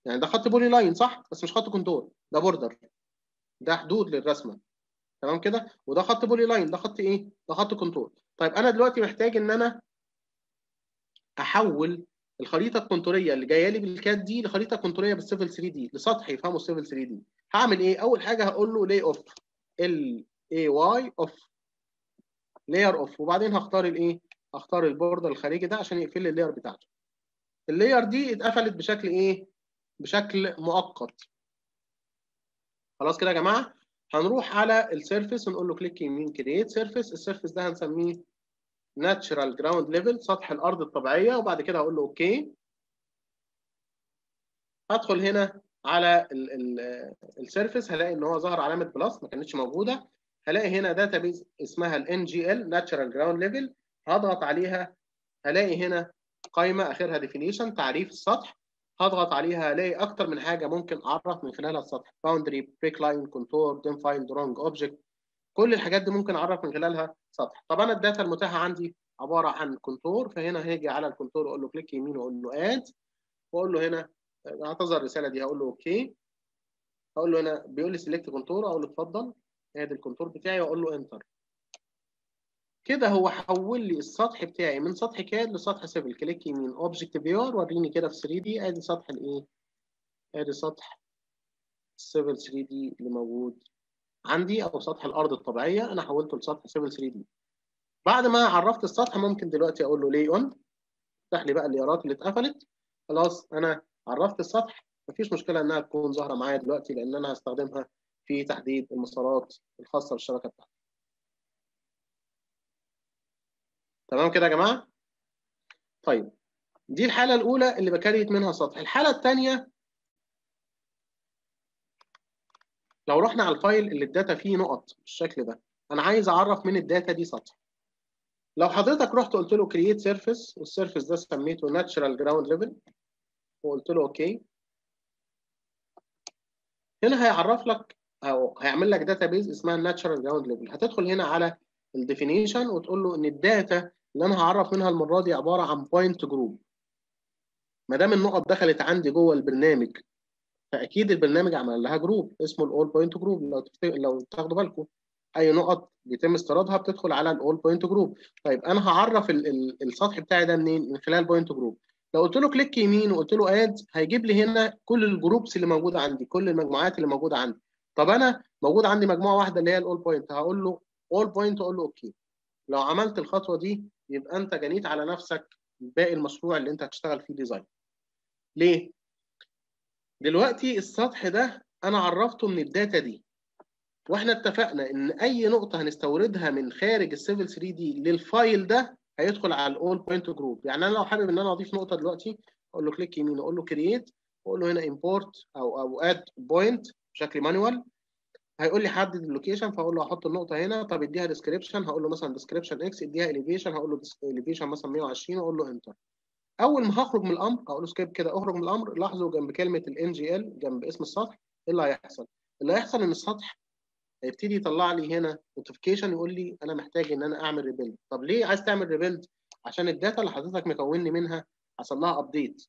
يعني ده خط بولي لاين صح بس مش خط كونتور، ده بوردر، ده حدود للرسمه، تمام كده. وده خط بولي لاين، ده خط ايه؟ ده خط كونتور. طيب انا دلوقتي محتاج ان انا احول الخريطه الكونتوريه اللي جايه لي بالكاد دي لخريطه كونتوريه بالسيفل 3 دي لسطح يفهمه السيفل 3 دي. هعمل ايه؟ اول حاجه هقول له لاي اوف، ال اي واي اوف، لاير اوف، وبعدين هختار الايه؟ هختار البوردر الخارجي ده عشان يقفل لي اللاير بتاعته. اللاير دي اتقفلت بشكل ايه؟ بشكل مؤقت. خلاص كده يا جماعه، هنروح على السيرفيس ونقول له كليك يمين كرييت سيرفيس. السيرفيس ده هنسميه ناتشرال جراوند ليفل، سطح الارض الطبيعيه، وبعد كده هقول له اوكي. هدخل هنا على السيرفيس، هلاقي ان هو ظهر علامه بلس ما كانتش موجوده. هلاقي هنا داتا بيز اسمها الان جي ال، ناتشرال جراوند ليفل، هضغط عليها هلاقي هنا قائمه اخرها ديفينيشن، تعريف السطح. هضغط عليها هلاقي اكتر من حاجه ممكن اعرف من خلالها السطح، باوندري، بريك لاين، كونتور، ديم فاين، درونج، اوبجكت، كل الحاجات دي ممكن اعرف من خلالها سطح. طب انا الداتا المتاحه عندي عباره عن كونتور، فهنا هاجي على الكونتور واقول له كليك يمين واقول له اد، واقول له هنا هعتذر الرساله دي، هقول له اوكي. هقول له هنا بيقول لي سيلكت كونتور، اقول له اتفضل ادي الكونتور بتاعي واقول له انتر. كده هو حول لي السطح بتاعي من سطح كاد لسطح سيفل. كليك يمين اوبجكت في ار، وريني كده في 3 دي، ادي سطح الايه؟ ادي سطح السيفل 3 دي اللي موجود عندي، او سطح الارض الطبيعيه انا حولته لسطح سيفل 3 دي. بعد ما عرفت السطح ممكن دلوقتي اقول له لي اون، افتح لي بقى اللايرات اللي اتقفلت. خلاص انا عرفت السطح، مفيش مشكله انها تكون ظاهره معايا دلوقتي لان انا هستخدمها في تحديد المسارات الخاصه بالشبكه بتاعتي. تمام كده يا جماعه؟ طيب دي الحاله الاولى اللي بكريت منها سطح. الحاله الثانيه لو رحنا على الفايل اللي الداتا فيه نقط بالشكل ده، انا عايز اعرف من الداتا دي سطح. لو حضرتك رحت قلت له كرييت سيرفيس، والسيرفيس ده سميته ناتشرال جراوند ليفل، وقلت له اوكي، هنا هيعرف لك او هيعمل لك داتا بيز اسمها ناتشرال جراوند ليفل. هتدخل هنا على الديفينيشن وتقول له ان الداتا اللي انا هعرف منها المره دي عباره عن بوينت جروب. ما دام النقط دخلت عندي جوه البرنامج فاكيد البرنامج عمل لها جروب اسمه الاول بوينت جروب. لو تاخدوا بالكم اي نقط بيتم استيرادها بتدخل على الاول بوينت جروب. طيب انا هعرف السطح بتاعي ده منين؟ من خلال بوينت جروب. لو قلت له كليك يمين وقلت له اد، هيجيب لي هنا كل الجروبس اللي موجوده عندي، كل المجموعات اللي موجوده عندي. طب انا موجود عندي مجموعه واحده اللي هي الاول بوينت، هقول له اول بوينت واقول له اوكي. لو عملت الخطوه دي يبقى انت جنيت على نفسك باقي المشروع اللي انت هتشتغل فيه ديزاين. ليه؟ دلوقتي السطح ده انا عرفته من الداتا دي، واحنا اتفقنا ان اي نقطه هنستوردها من خارج السيفل 3 دي للفايل ده هيدخل على الاول بوينت جروب. يعني انا لو حابب ان انا اضيف نقطه دلوقتي اقول له كليك يمين اقول له كرييت واقول له هنا امبورت او اد بوينت بشكل مانوال. هيقول لي حدد اللوكيشن، فاقول له هحط النقطه هنا. طب اديها ديسكريبشن، هقول له مثلا ديسكريبشن اكس، اديها اليفيشن، هقول له اليفيشن مثلا 120 واقول له انتر. اول ما هخرج من الامر هقول له سكيب كده، اخرج من الامر. لاحظوا جنب كلمه الان جي ال جنب اسم السطح ايه اللي هيحصل؟ اللي هيحصل ان السطح هيبتدي يطلع لي هنا نوتيفيكيشن يقول لي انا محتاج ان انا اعمل ريبيلد. طب ليه عايز تعمل ريبيلد؟ عشان الداتا اللي حضرتك مكونني منها حصل لها ابديت.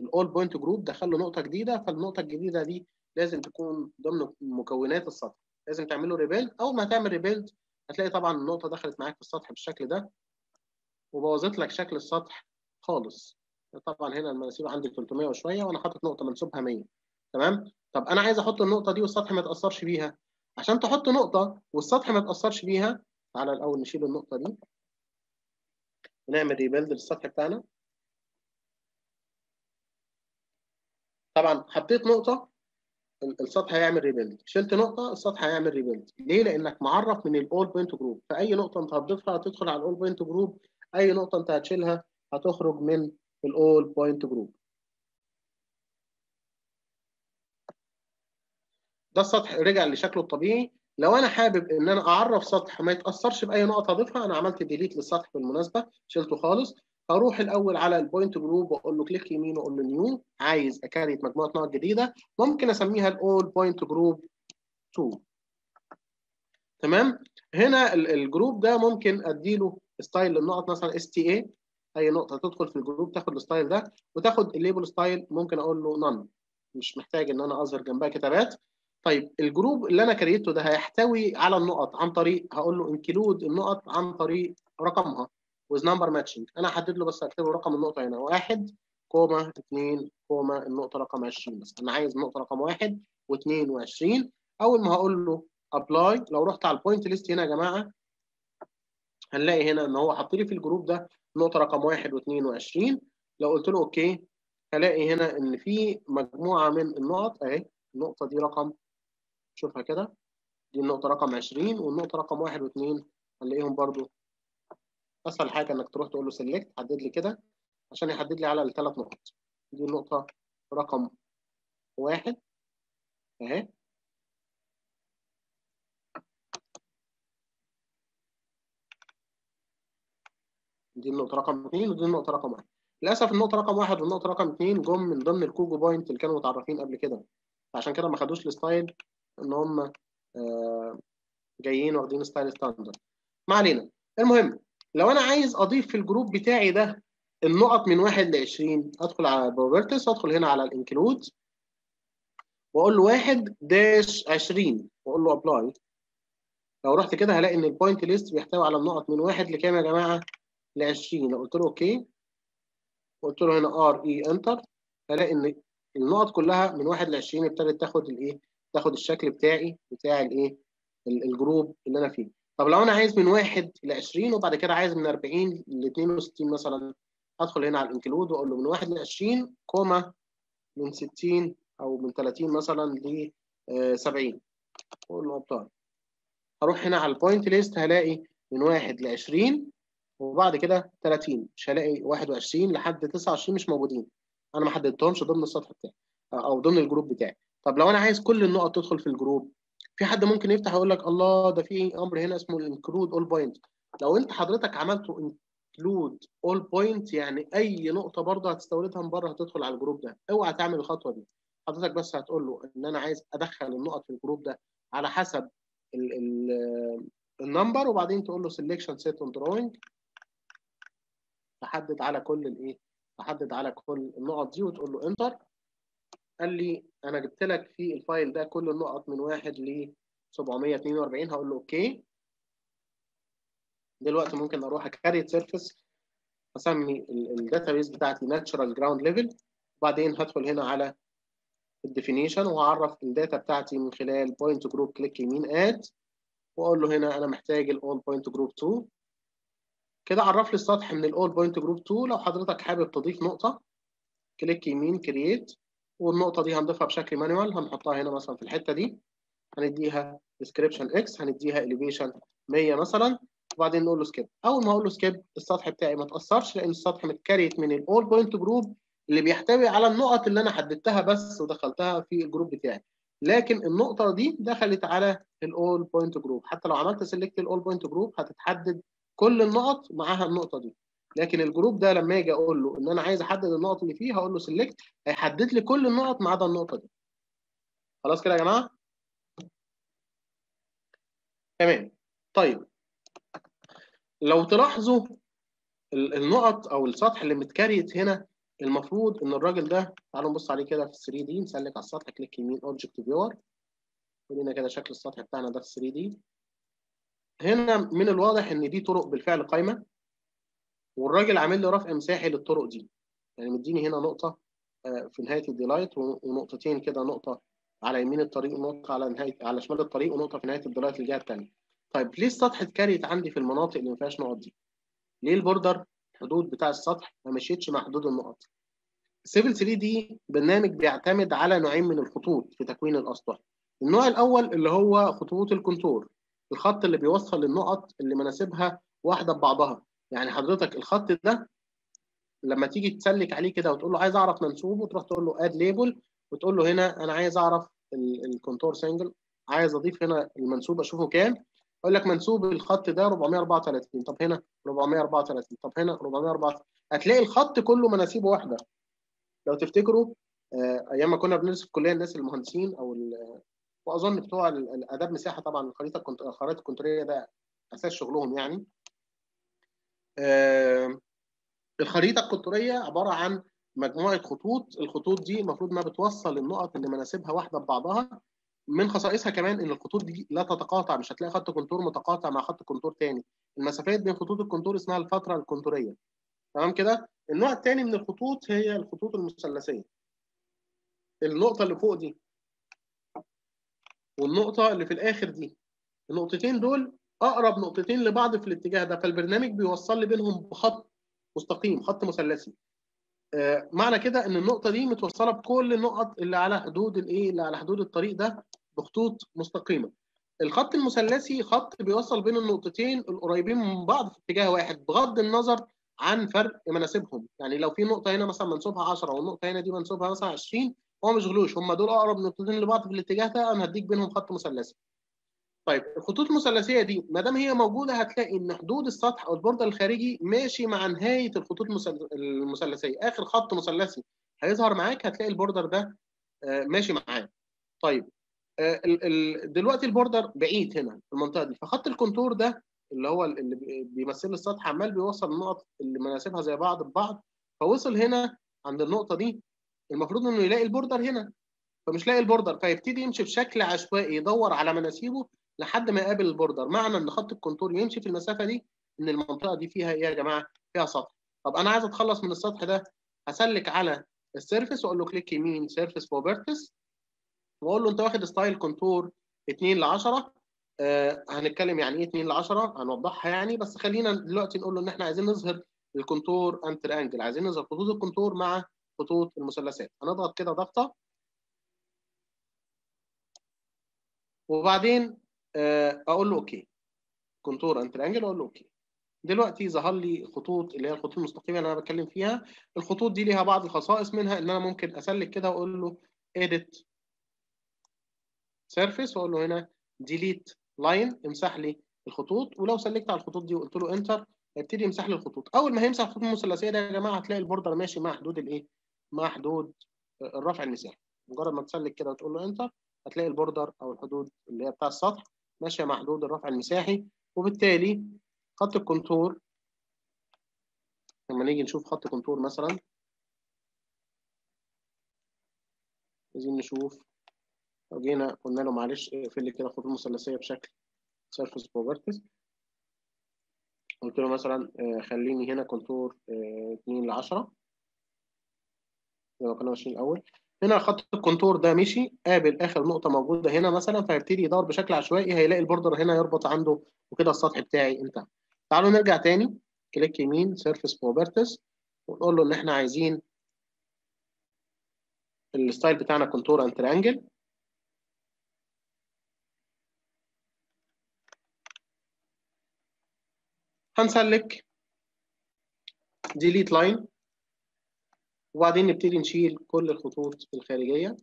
الاول بوينت جروب دخل له نقطه جديده، فالنقطه الجديده دي لازم تكون ضمن مكونات السطح، لازم تعمل له ريبيلد. اول ما هتعمل ريبيلد هتلاقي طبعا النقطه دخلت معاك في السطح بالشكل ده وبوظت لك شكل السطح خالص. طبعا هنا المناسيب عندي 300 وشويه وانا حاطط نقطه منسوبها 100، تمام. طب انا عايز احط النقطه دي والسطح ما يتاثرش بيها. عشان تحط نقطه والسطح ما يتاثرش بيها، تعالى الاول نشيل النقطه دي ونعمل ريبيلد للسطح بتاعنا. طبعا حطيت نقطه السطح هيعمل ريبيلد، شلت نقطه السطح هيعمل ريبيلد. ليه؟ لانك معرف من الاول بوينت جروب، فاي نقطه انت هتضيفها هتدخل على الاول بوينت جروب، اي نقطه انت هتشيلها هتخرج من الاول بوينت جروب. ده السطح رجع لشكله الطبيعي. لو انا حابب ان انا اعرف سطح ما يتاثرش باي نقطه هضيفها، انا عملت ديليت للسطح بالمناسبه، شلته خالص. هروح الاول على البوينت جروب واقول له كليك يمين واقول له نيو، عايز اكريت مجموعه نقط جديده، ممكن اسميها الاول بوينت جروب 2. تمام؟ هنا الجروب ده ممكن اديله ستايل للنقط، مثلا اس تي اي، اي نقطه تدخل في الجروب تاخد الستايل ده، وتاخد الليبل ستايل ممكن اقول له نون، مش محتاج ان انا اظهر جنبها كتابات. طيب الجروب اللي انا كريته ده هيحتوي على النقط عن طريق، هقول له انكلود النقط عن طريق رقمها with number matching. انا هحدد له بس اكتبه رقم النقطه هنا 1، 2، النقطه رقم 20، بس انا عايز النقطه رقم 1 و22. اول ما هقول له ابلاي، لو رحت على البوينت ليست هنا يا جماعه هنلاقي هنا ان هو حاط لي في الجروب ده النقطه رقم 1 و22. لو قلت له اوكي هلاقي هنا ان في مجموعه من النقط اهي، النقطه دي رقم، شوفها كده، دي النقطه رقم 20 والنقطه رقم 1 و2، هنلاقيهم برده. اسهل حاجه انك تروح تقول له سيلكت، حدد لي كده عشان يحدد لي على الثلاث نقط. دي النقطه رقم 1 اهي، دي النقطه رقم 2 ودي النقطه رقم 1. للاسف النقطه رقم 1 والنقطه رقم 2 جم من ضمن الكوجو بوينت اللي كانوا متعرفين قبل كده، عشان كده ما خدوش الستايل ان هم جايين واخدين ستايل ستاندرد. ما علينا. المهم لو انا عايز اضيف في الجروب بتاعي ده النقط من 1 ل 20، ادخل على بروبرتيز، ادخل هنا على الانكلود واقول له 1-20 واقول له ابلاي. لو رحت كده هلاقي ان البوينت ليست بيحتوي على النقط من 1 لكام يا جماعه؟ ل 20. لو قلت له اوكي وقلت له هنا ار اي انتر، هلاقي ان النقط كلها من 1 ل 20 ابتدت تاخد الايه؟ تاخد الشكل بتاعي بتاع الايه؟ الجروب اللي انا فيه. طب لو انا عايز من 1 ل 20 وبعد كده عايز من 40 ل 62 مثلا، ادخل هنا على الانكلود واقول له من 1 ل 20، من 60 او من 30 مثلا ل 70، واقول له ابطال. هروح هنا على البوينت ليست هلاقي من 1 ل 20 وبعد كده 30، مش هلاقي 21 لحد 29 مش موجودين، انا ما حددتهمش ضمن السطح بتاعي او ضمن الجروب بتاعي. طب لو انا عايز كل النقط تدخل في الجروب، في حد ممكن يفتح يقول لك الله ده في امر هنا اسمه انكلود اول بوينت. لو انت حضرتك عملته انكلود اول بوينت، يعني اي نقطه برضه هتستوردها من بره هتدخل على الجروب ده. اوعى تعمل الخطوه دي، حضرتك بس هتقول له ان انا عايز ادخل النقط في الجروب ده على حسب النمبر، وبعدين تقول له سيلكشن سيت اون دروينج، تحدد على كل الايه؟ تحدد على كل النقط دي وتقول له انتر. قال لي انا جبت لك في الفايل ده كل النقط من 1 ل 742، هقول له اوكي. دلوقتي ممكن اروح اكريت سيرفيس، اسمي الداتابيز بتاعتي ناتشرال جراوند ليفل، وبعدين هدخل هنا على الديفينيشن وهعرف الداتا بتاعتي من خلال بوينت جروب كليك يمين اد، واقول له هنا انا محتاج الاول بوينت جروب 2. كده عرف لي السطح من الاول بوينت جروب 2. لو حضرتك حابب تضيف نقطه كليك يمين كرييت، والنقطه دي هنضيفها بشكل مانوال، هنحطها هنا مثلا في الحته دي، هنديها ديسكريبشن اكس، هنديها اليفيشن 100 مثلا، وبعدين نقول له سكيب. اول ما اقول له سكيب السطح بتاعي ما اتاثرش، لان السطح متكريت من الاول بوينت جروب اللي بيحتوي على النقط اللي انا حددتها بس ودخلتها في الجروب بتاعي، لكن النقطه دي دخلت على الاول بوينت جروب. حتى لو عملت سيلكت الاول بوينت جروب هتتحدد كل النقط معاها النقطه دي، لكن الجروب ده لما اجي اقول له ان انا عايز احدد النقط اللي فيه، هقول له سيلكت هيحدد لي كل النقط ما عدا النقطه دي. خلاص كده يا جماعه؟ تمام. طيب لو تلاحظوا النقط او السطح اللي متكريت هنا، المفروض ان الراجل ده، تعالوا نبص عليه كده في 3 دي، نسلك على السطح كليك يمين اوبجكت فيور، ودينا كده شكل السطح بتاعنا ده في 3 دي. هنا من الواضح ان دي طرق بالفعل قايمه، والراجل عامل لي رفع مساحي للطرق دي، يعني مديني هنا نقطه في نهايه الديلايت ونقطتين كده، نقطه على يمين الطريق ونقطه على نهايه على شمال الطريق ونقطه في نهايه الديلايت الجهه الثانيه. طيب ليه السطح اتكريت عندي في المناطق اللي ما فيهاش نقط دي؟ ليه البوردر حدود بتاع السطح ما مشيتش مع حدود النقط؟ سيفل 3 دي برنامج بيعتمد على نوعين من الخطوط في تكوين الاسطح. النوع الاول اللي هو خطوط الكونتور، الخط اللي بيوصل النقط اللي مناسبها واحده ببعضها. يعني حضرتك الخط ده لما تيجي تسلك عليه كده وتقول له عايز اعرف منسوبه، تروح تقول له اد ليبل وتقول له هنا انا عايز اعرف الكونتور سنجل، عايز اضيف هنا المنسوب اشوفه كام، اقول لك منسوب الخط ده 434، طب هنا 434، طب هنا 434. هتلاقي الخط كله مناسيبه واحده. لو تفتكروا ايام ما كنا بندرس في الكليه، الناس المهندسين او واظن بتوع اداب مساحه، طبعا الخرائط الكونتوريه ده اساس شغلهم. يعني الخريطه الكونتوريه عباره عن مجموعه خطوط، الخطوط دي المفروض ما بتوصل النقط اللي مناسبها واحده ببعضها. من خصائصها كمان ان الخطوط دي لا تتقاطع، مش هتلاقي خط كونتور متقاطع مع خط كونتور تاني. المسافات بين خطوط الكونتور اسمها الفتره الكونتوريه، تمام كده. النوع الثاني من الخطوط هي الخطوط المثلثيه، النقطه اللي فوق دي والنقطه اللي في الاخر دي، النقطتين دول اقرب نقطتين لبعض في الاتجاه ده، فالبرنامج بيوصل لي بينهم بخط مستقيم، خط مثلثي. معنى كده ان النقطه دي متوصله بكل النقط اللي على حدود اللي على حدود الطريق ده بخطوط مستقيمه. الخط المثلثي خط بيوصل بين النقطتين القريبين من بعض في اتجاه واحد بغض النظر عن فرق مناسبهم. يعني لو في نقطه هنا مثلا منسوبها 10 والنقطه هنا دي منسوبها مثلا 20، هو مش غلوش، هم دول اقرب نقطتين لبعض في الاتجاه ده، انا هديك بينهم خط مثلثي. طيب الخطوط المثلثيه دي ما دام هي موجوده، هتلاقي ان حدود السطح او البوردة الخارجي ماشي مع نهايه الخطوط المثلثيه. اخر خط مثلثي هيظهر معاك هتلاقي البوردر ده ماشي معاه. طيب دلوقتي البوردر بعيد هنا في المنطقه دي، فخط الكونتور ده اللي هو اللي بيمثل السطح عمال بيوصل النقط اللي مناسبها زي بعض ببعض، فوصل هنا عند النقطه دي، المفروض انه يلاقي البوردر هنا، فمش لاقي البوردر، فيبتدي يمشي بشكل عشوائي يدور على مناسيبه لحد ما يقابل البوردر. معنى ان خط الكونتور يمشي في المسافه دي ان المنطقه دي فيها ايه يا جماعه؟ فيها سطح. طب انا عايز اتخلص من السطح ده، هسلك على السيرفيس واقول له كليك يمين سيرفيس بروبرتيز، واقول له انت واخد ستايل كونتور 2:10. هنتكلم يعني ايه 2:10، هنوضحها يعني، بس خلينا دلوقتي نقول له ان احنا عايزين نظهر الكونتور اند تريانجل، عايزين نظهر خطوط الكونتور مع خطوط المثلثات. هنضغط كده ضغطه، وبعدين اقول له اوكي كونتور اند تريانجل، اقول له اوكي. دلوقتي ظهر لي خطوط اللي هي الخطوط المستقيمه اللي انا بتكلم فيها. الخطوط دي ليها بعض الخصائص، منها ان انا ممكن اسلك كده واقول له edit surface، واقول له هنا delete line، امسح لي الخطوط. ولو سلكت على الخطوط دي وقلت له انتر، هيبتدي يمسح لي الخطوط. اول ما هيمسح الخطوط المثلثيه ده يا جماعه، هتلاقي البوردر ماشي مع حدود مع حدود الرفع المساحي. مجرد ما تسلك كده وتقول له انتر، هتلاقي البوردر او الحدود اللي هي بتاع السطح ماشيه مع حدود الرفع المساحي، وبالتالي خط الكونتور. لما نيجي نشوف خط كونتور مثلا، عايزين نشوف، لو جينا قلنا له معلش اقفل لي كده الخطوط المثلثيه بشكل سيرفيس بروبرتيز، قلت له مثلا خليني هنا كونتور 2:10 زي ما كنا ماشيين الاول. هنا خط الكونتور ده مشي قابل اخر نقطه موجوده هنا مثلا، فهيبتدي يدور بشكل عشوائي، هيلاقي البوردر هنا يربط عنده، وكده السطح بتاعي انتهى. تعالوا نرجع تاني كليك يمين سيرفيس بروبرتيز، ونقول له ان احنا عايزين الستايل بتاعنا كونتور اند تريانجل. هنسلك ديليت لاين، وبعدين نبتدي نشيل كل الخطوط الخارجية.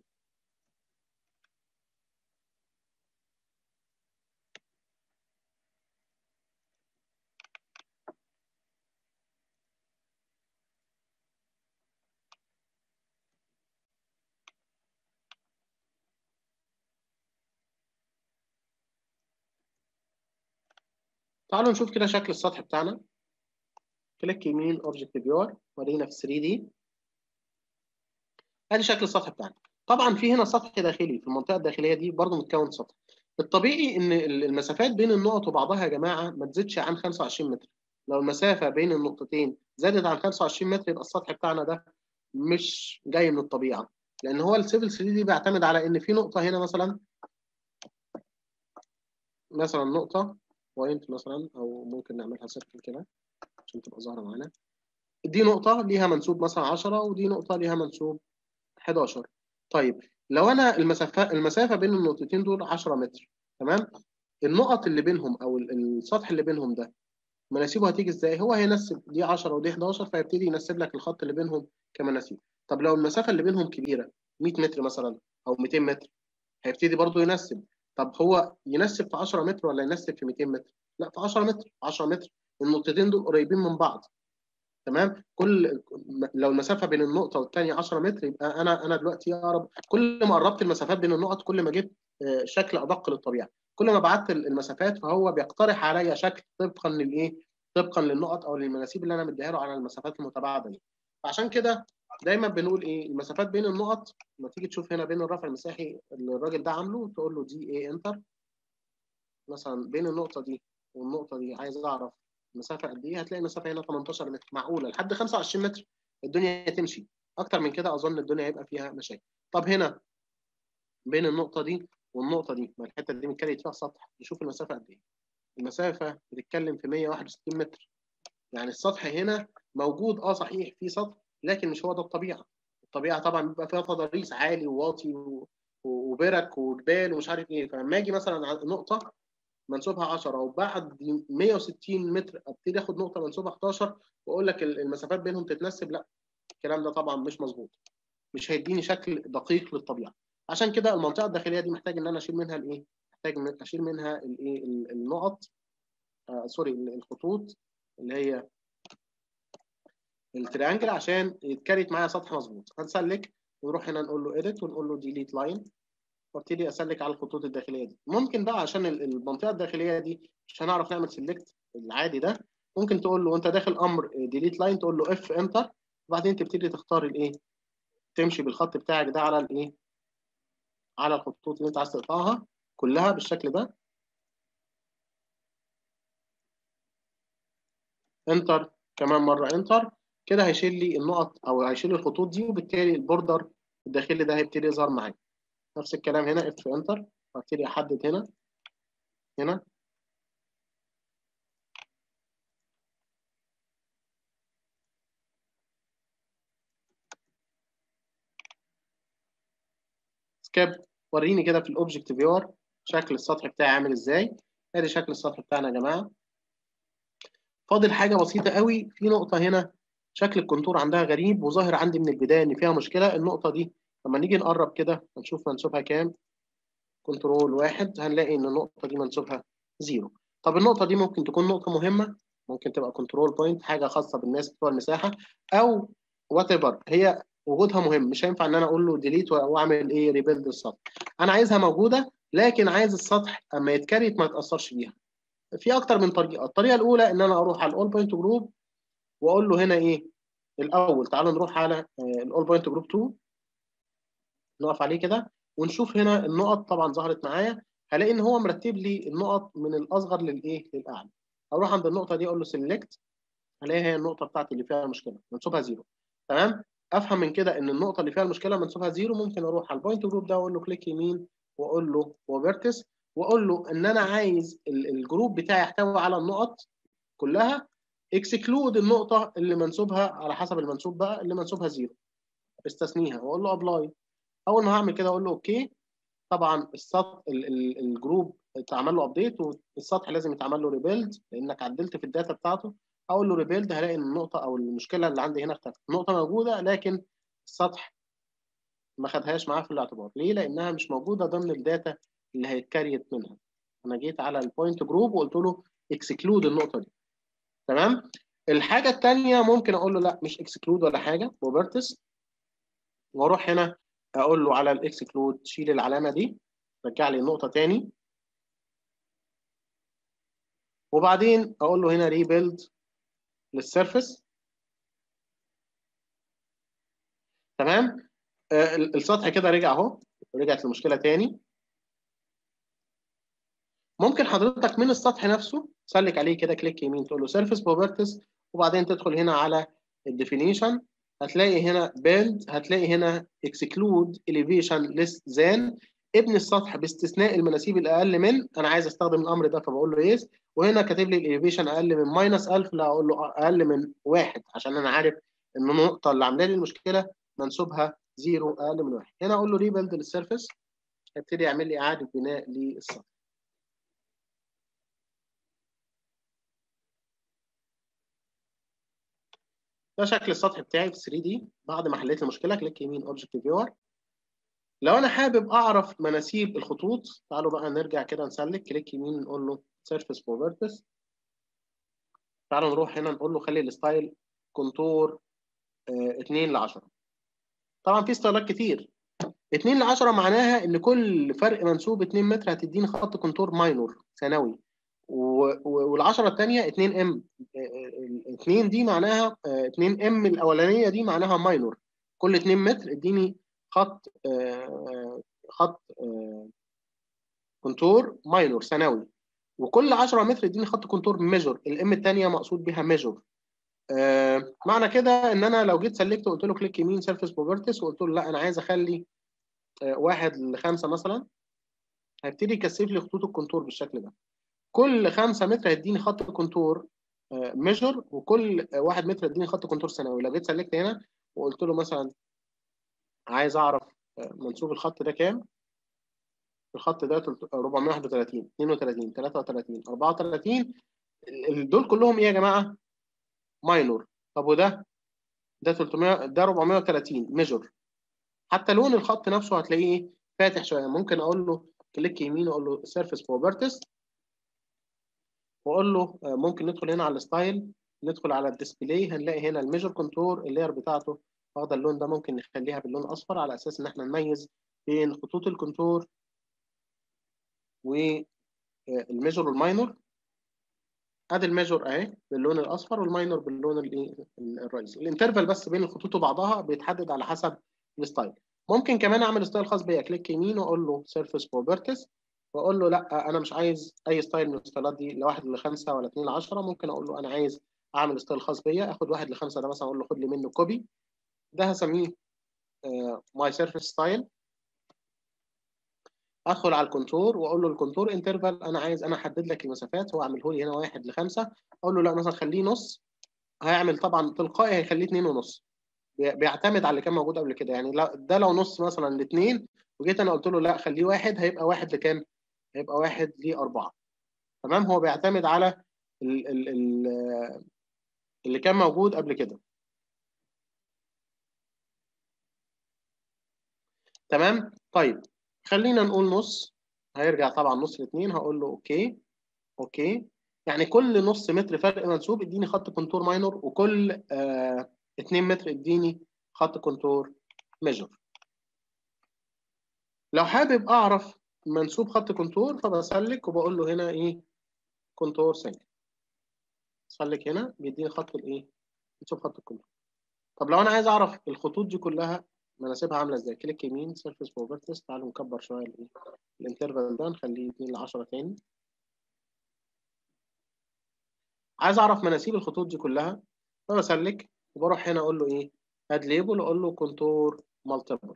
تعالوا نشوف كده شكل السطح بتاعنا. كليك يمين اوبجكت فيور، ورينا في 3D. ادي شكل السطح بتاعنا. طبعا في هنا سطح داخلي، في المنطقه الداخليه دي برضو متكون سطح. الطبيعي ان المسافات بين النقط وبعضها يا جماعه ما تزيدش عن 25 متر. لو المسافه بين النقطتين زادت عن 25 متر، يبقى السطح بتاعنا ده مش جاي من الطبيعه، لان هو السيفل 3 دي بيعتمد على ان في نقطه هنا مثلا نقطه بوينت مثلا، او ممكن نعملها سيركل كده عشان تبقى ظاهره معانا. دي نقطة ليها منسوب مثلا 10 ودي نقطة ليها منسوب 11. طيب لو أنا المسافة بين النقطتين دول 10 متر، تمام؟ النقط اللي بينهم أو السطح اللي بينهم ده مناسيبه هتيجي إزاي؟ هو هينسب دي 10 ودي 11 فيبتدي ينسب لك الخط اللي بينهم كمناسيب. طب لو المسافة اللي بينهم كبيرة 100 متر مثلا أو 200 متر هيبتدي برضه ينسب. طب هو ينسب في 10 متر ولا ينسب في 200 متر؟ لا في 10 متر، 10 متر النقطتين دول قريبين من بعض. تمام؟ كل لو المسافه بين النقطه والثانيه 10 متر يبقى انا دلوقتي اقرب، كل ما قربت المسافات بين النقط كل ما جبت شكل ادق للطبيعه، كل ما بعدت المسافات فهو بيقترح عليا شكل طبقا للايه؟ طبقا للنقط او للمناسيب اللي انا مديها له على المسافات المتباعده دي. فعشان كده دايما بنقول ايه؟ المسافات بين النقط لما تيجي تشوف هنا بين الرفع المساحي اللي الراجل ده عامله تقول له دي ايه انتر مثلا بين النقطه دي والنقطه دي عايز اعرف المسافه قد ايه؟ هتلاقي المسافه هنا 18 متر، معقوله لحد 25 متر الدنيا تمشي، اكتر من كده اظن الدنيا هيبقى فيها مشاكل. طب هنا بين النقطه دي والنقطه دي ما الحته دي متكلم فيها سطح، نشوف المسافه قد ايه؟ المسافه بتتكلم في 161 متر، يعني السطح هنا موجود اه صحيح في سطح لكن مش هو ده الطبيعه. الطبيعه طبعا بيبقى فيها تضاريس عالي وواطي وبرك وجبال ومش عارف ايه، فلما اجي مثلا على نقطه منسوبها 10 وبعد 160 متر ابتدي اخد نقطه منسوبها 11 واقول لك المسافات بينهم تتنسب، لا الكلام ده طبعا مش مظبوط، مش هيديني شكل دقيق للطبيعه. عشان كده المنطقه الداخليه دي محتاج ان انا اشيل منها الايه؟ محتاج اشيل منها الايه؟ النقط سوري الخطوط اللي هي التريانجل عشان يتكريت معايا سطح مظبوط. هنسلك ونروح هنا نقول له ايديت ونقول له ديليت لاين وابتدي اسلك على الخطوط الداخليه دي. ممكن بقى عشان المنطقه الداخليه دي مش هنعرف نعمل سيلكت العادي ده، ممكن تقول له وانت داخل امر ديليت لاين تقول له اف انتر وبعدين تبتدي تختار الايه؟ تمشي بالخط بتاعك ده على الايه؟ على الخطوط اللي انت عايز تقطعها كلها بالشكل ده. انتر كمان مره انتر كده هيشيل لي النقط او هيشيل الخطوط دي وبالتالي البوردر الداخلي ده هيبتدي يظهر معايا. نفس الكلام هنا اف انتر وابتدي احدد هنا هنا سكيب. وريني كده في الاوبجكت فيور شكل السطح بتاعي عامل ازاي. ادي شكل السطح بتاعنا يا جماعه. فاضل حاجه بسيطه قوي، في نقطه هنا شكل الكونتور عندها غريب وظاهر عندي من البدايه ان فيها مشكله. النقطه دي لما نيجي نقرب كده هنشوف منسوبها كام، كنترول واحد هنلاقي ان النقطه دي منسوبها زيرو. طب النقطه دي ممكن تكون نقطه مهمه، ممكن تبقى كنترول بوينت حاجه خاصه بالناس بتوع المساحه او وات ايفر، هي وجودها مهم مش هينفع ان انا اقول له ديليت واعمل ايه ريبيلد السطح. انا عايزها موجوده لكن عايز السطح اما يتكريت ما يتاثرش بيها. في اكتر من طريقه، الطريقه الاولى ان انا اروح على الاول بوينت جروب واقول له هنا ايه الاول، تعالوا نروح على الاول بوينت جروب 2 نقف عليه كده ونشوف هنا النقط. طبعا ظهرت معايا هلاقي ان هو مرتب لي النقط من الاصغر للايه للاعلى. اروح عند النقطه دي اقول له سيلكت هلاقي هي النقطه بتاعتي اللي فيها المشكله منسوبها زيرو. تمام، افهم من كده ان النقطه اللي فيها المشكله منسوبها زيرو. ممكن اروح على البوينت جروب ده واقول له كليك يمين واقول له وفيرتكس واقول له ان انا عايز الجروب بتاعي يحتوي على النقط كلها اكسكلود النقطه اللي منسوبها على حسب المنسوب بقى اللي منسوبها زيرو استثنيها واقول له ابلاي. اول ما هعمل كده اقول له اوكي. طبعا السطح الجروب اتعمل له ابديت والسطح لازم يتعمل له ريبيلد لانك عدلت في الداتا بتاعته. اقول له ريبيلد هلاقي ان النقطه او المشكله اللي عندي هنا اختفت، النقطه موجوده لكن السطح ما خدهاش معاه في الاعتبار. ليه؟ لانها مش موجوده ضمن الداتا اللي هيتكريت منها. انا جيت على البوينت جروب وقلت له اكسكلود النقطه دي. تمام. الحاجه الثانيه ممكن اقول له لا مش اكسكلود ولا حاجه بروبرتيز واروح هنا اقول له على الاكسكلود شيل العلامه دي رجع لي النقطه تاني وبعدين اقول له هنا ريبيلد للسيرفيس. تمام. السطح كده رجع اهو، رجعت المشكله تاني. ممكن حضرتك من السطح نفسه تسلك عليه كده كليك يمين تقول له سيرفيس بروبرتيز وبعدين تدخل هنا على الديفينيشن هتلاقي هنا بيلد هتلاقي هنا اكسكلود اليفيشن ليس ذان ابني السطح باستثناء المناسيب الاقل من، انا عايز استخدم الامر ده فبقول له يس، وهنا كاتب لي الاليفيشن اقل من -1000، لا اقول له اقل من 1 عشان انا عارف ان النقطه اللي عامله لي المشكله منسوبها 0 اقل من 1. هنا اقول له ريبيلد للسيرفيس، هيبتدي يعمل لي اعاده بناء للسطح. ده شكل السطح بتاعي في 3D بعد ما حليت المشكله. كليك يمين اوبجكت فيور. لو انا حابب اعرف مناسيب الخطوط، تعالوا بقى نرجع كده نسلك، كليك يمين نقول له سيرفيس بروبرتيز. تعالوا نروح هنا نقول له خلي الستايل كونتور 2/10. طبعا في ستايلات كتير. 2/10 معناها ان كل فرق منسوب 2 متر هتديني خط كونتور ماينور ثانوي، والعشرة الثانيه 2 ام، 2 دي معناها 2 ام الاولانيه دي معناها ماينور. كل 2 متر اديني خط كونتور ماينور ثانوي، وكل 10 متر اديني خط كونتور ميجور. الام الثانيه مقصود بها ميجور. معنى كده ان انا لو جيت سلكت وقلت له كليك يمين سيرفيس بروبرتيز وقلت له لا انا عايز اخلي 1/5 مثلا، هيبتدي يكثف لي خطوط الكونتور بالشكل ده. كل 5 متر هيديني خط كونتور ميجور، وكل 1 متر هيديني خط كونتور ثانوي. لو جيت سلكت هنا وقلت له مثلا عايز اعرف منسوب الخط ده كام؟ الخط ده 431، 32، 33، 34، دول كلهم ايه يا جماعه؟ ماينور. طب وده؟ ده 300، ده 430 ميجور. حتى لون الخط نفسه هتلاقيه فاتح شويه. ممكن اقول له كليك يمين واقول له سيرفيس بروبرتيز، واقول له ممكن ندخل هنا على الستايل، ندخل على الديسبلاي، هنلاقي هنا الميجر كونتور اللاير بتاعته واخده اللون ده، ممكن نخليها باللون الاصفر على اساس ان احنا نميز بين خطوط الكونتور والميجر والماينور. ادي الميجر اهي باللون الاصفر والماينور باللون الرئيسي. الانترفال بس بين الخطوط وبعضها بيتحدد على حسب الستايل. ممكن كمان اعمل ستايل خاص بيا، كليك يمين واقول له سيرفيس بروبرتيز، واقول له لا انا مش عايز اي ستايل من الستايلات دي، لا 1/5 ولا 2/10. ممكن اقول له انا عايز اعمل ستايل خاص بيا، اخد 1/5 ده مثلا اقول له خد لي منه كوبي، ده هسميه ماي سيرفيس ستايل. ادخل على الكونتور واقول له الكونتور انترفال، انا عايز انا احدد لك المسافات، هو اعمله لي هنا 1/5، اقول له لا مثلا خليه نص، هيعمل طبعا تلقائي هيخليه 2.5، بيعتمد على اللي كان موجود قبل كده. يعني ده لو نص مثلا ل2 وجيت انا قلت له لا خليه 1، هيبقى 1 لكام؟ هيبقى 1/4. تمام، هو بيعتمد على اللي كان موجود قبل كده. تمام، طيب خلينا نقول نص، هيرجع طبعا نص ل2، هقول له اوكي. يعني كل نص متر فرق منسوب اديني خط كونتور ماينور، وكل 2 متر اديني خط كونتور ميجور. لو حابب اعرف منسوب خط كونتور فبسلك وبقول له هنا ايه كونتور سنجل، سلك هنا بيديني خط الايه منسوب خط الكونتور. طب لو انا عايز اعرف الخطوط دي كلها مناسبها عامله ازاي، كليك يمين سيرفيس بروبرتيز، تعالوا نكبر شويه الايه الانترفال ده، نخليه 2/10 تاني. عايز اعرف مناسيب الخطوط دي كلها فبسلك وبروح هنا اقول له ايه اد ليبل، اقول له كونتور مالتيبل،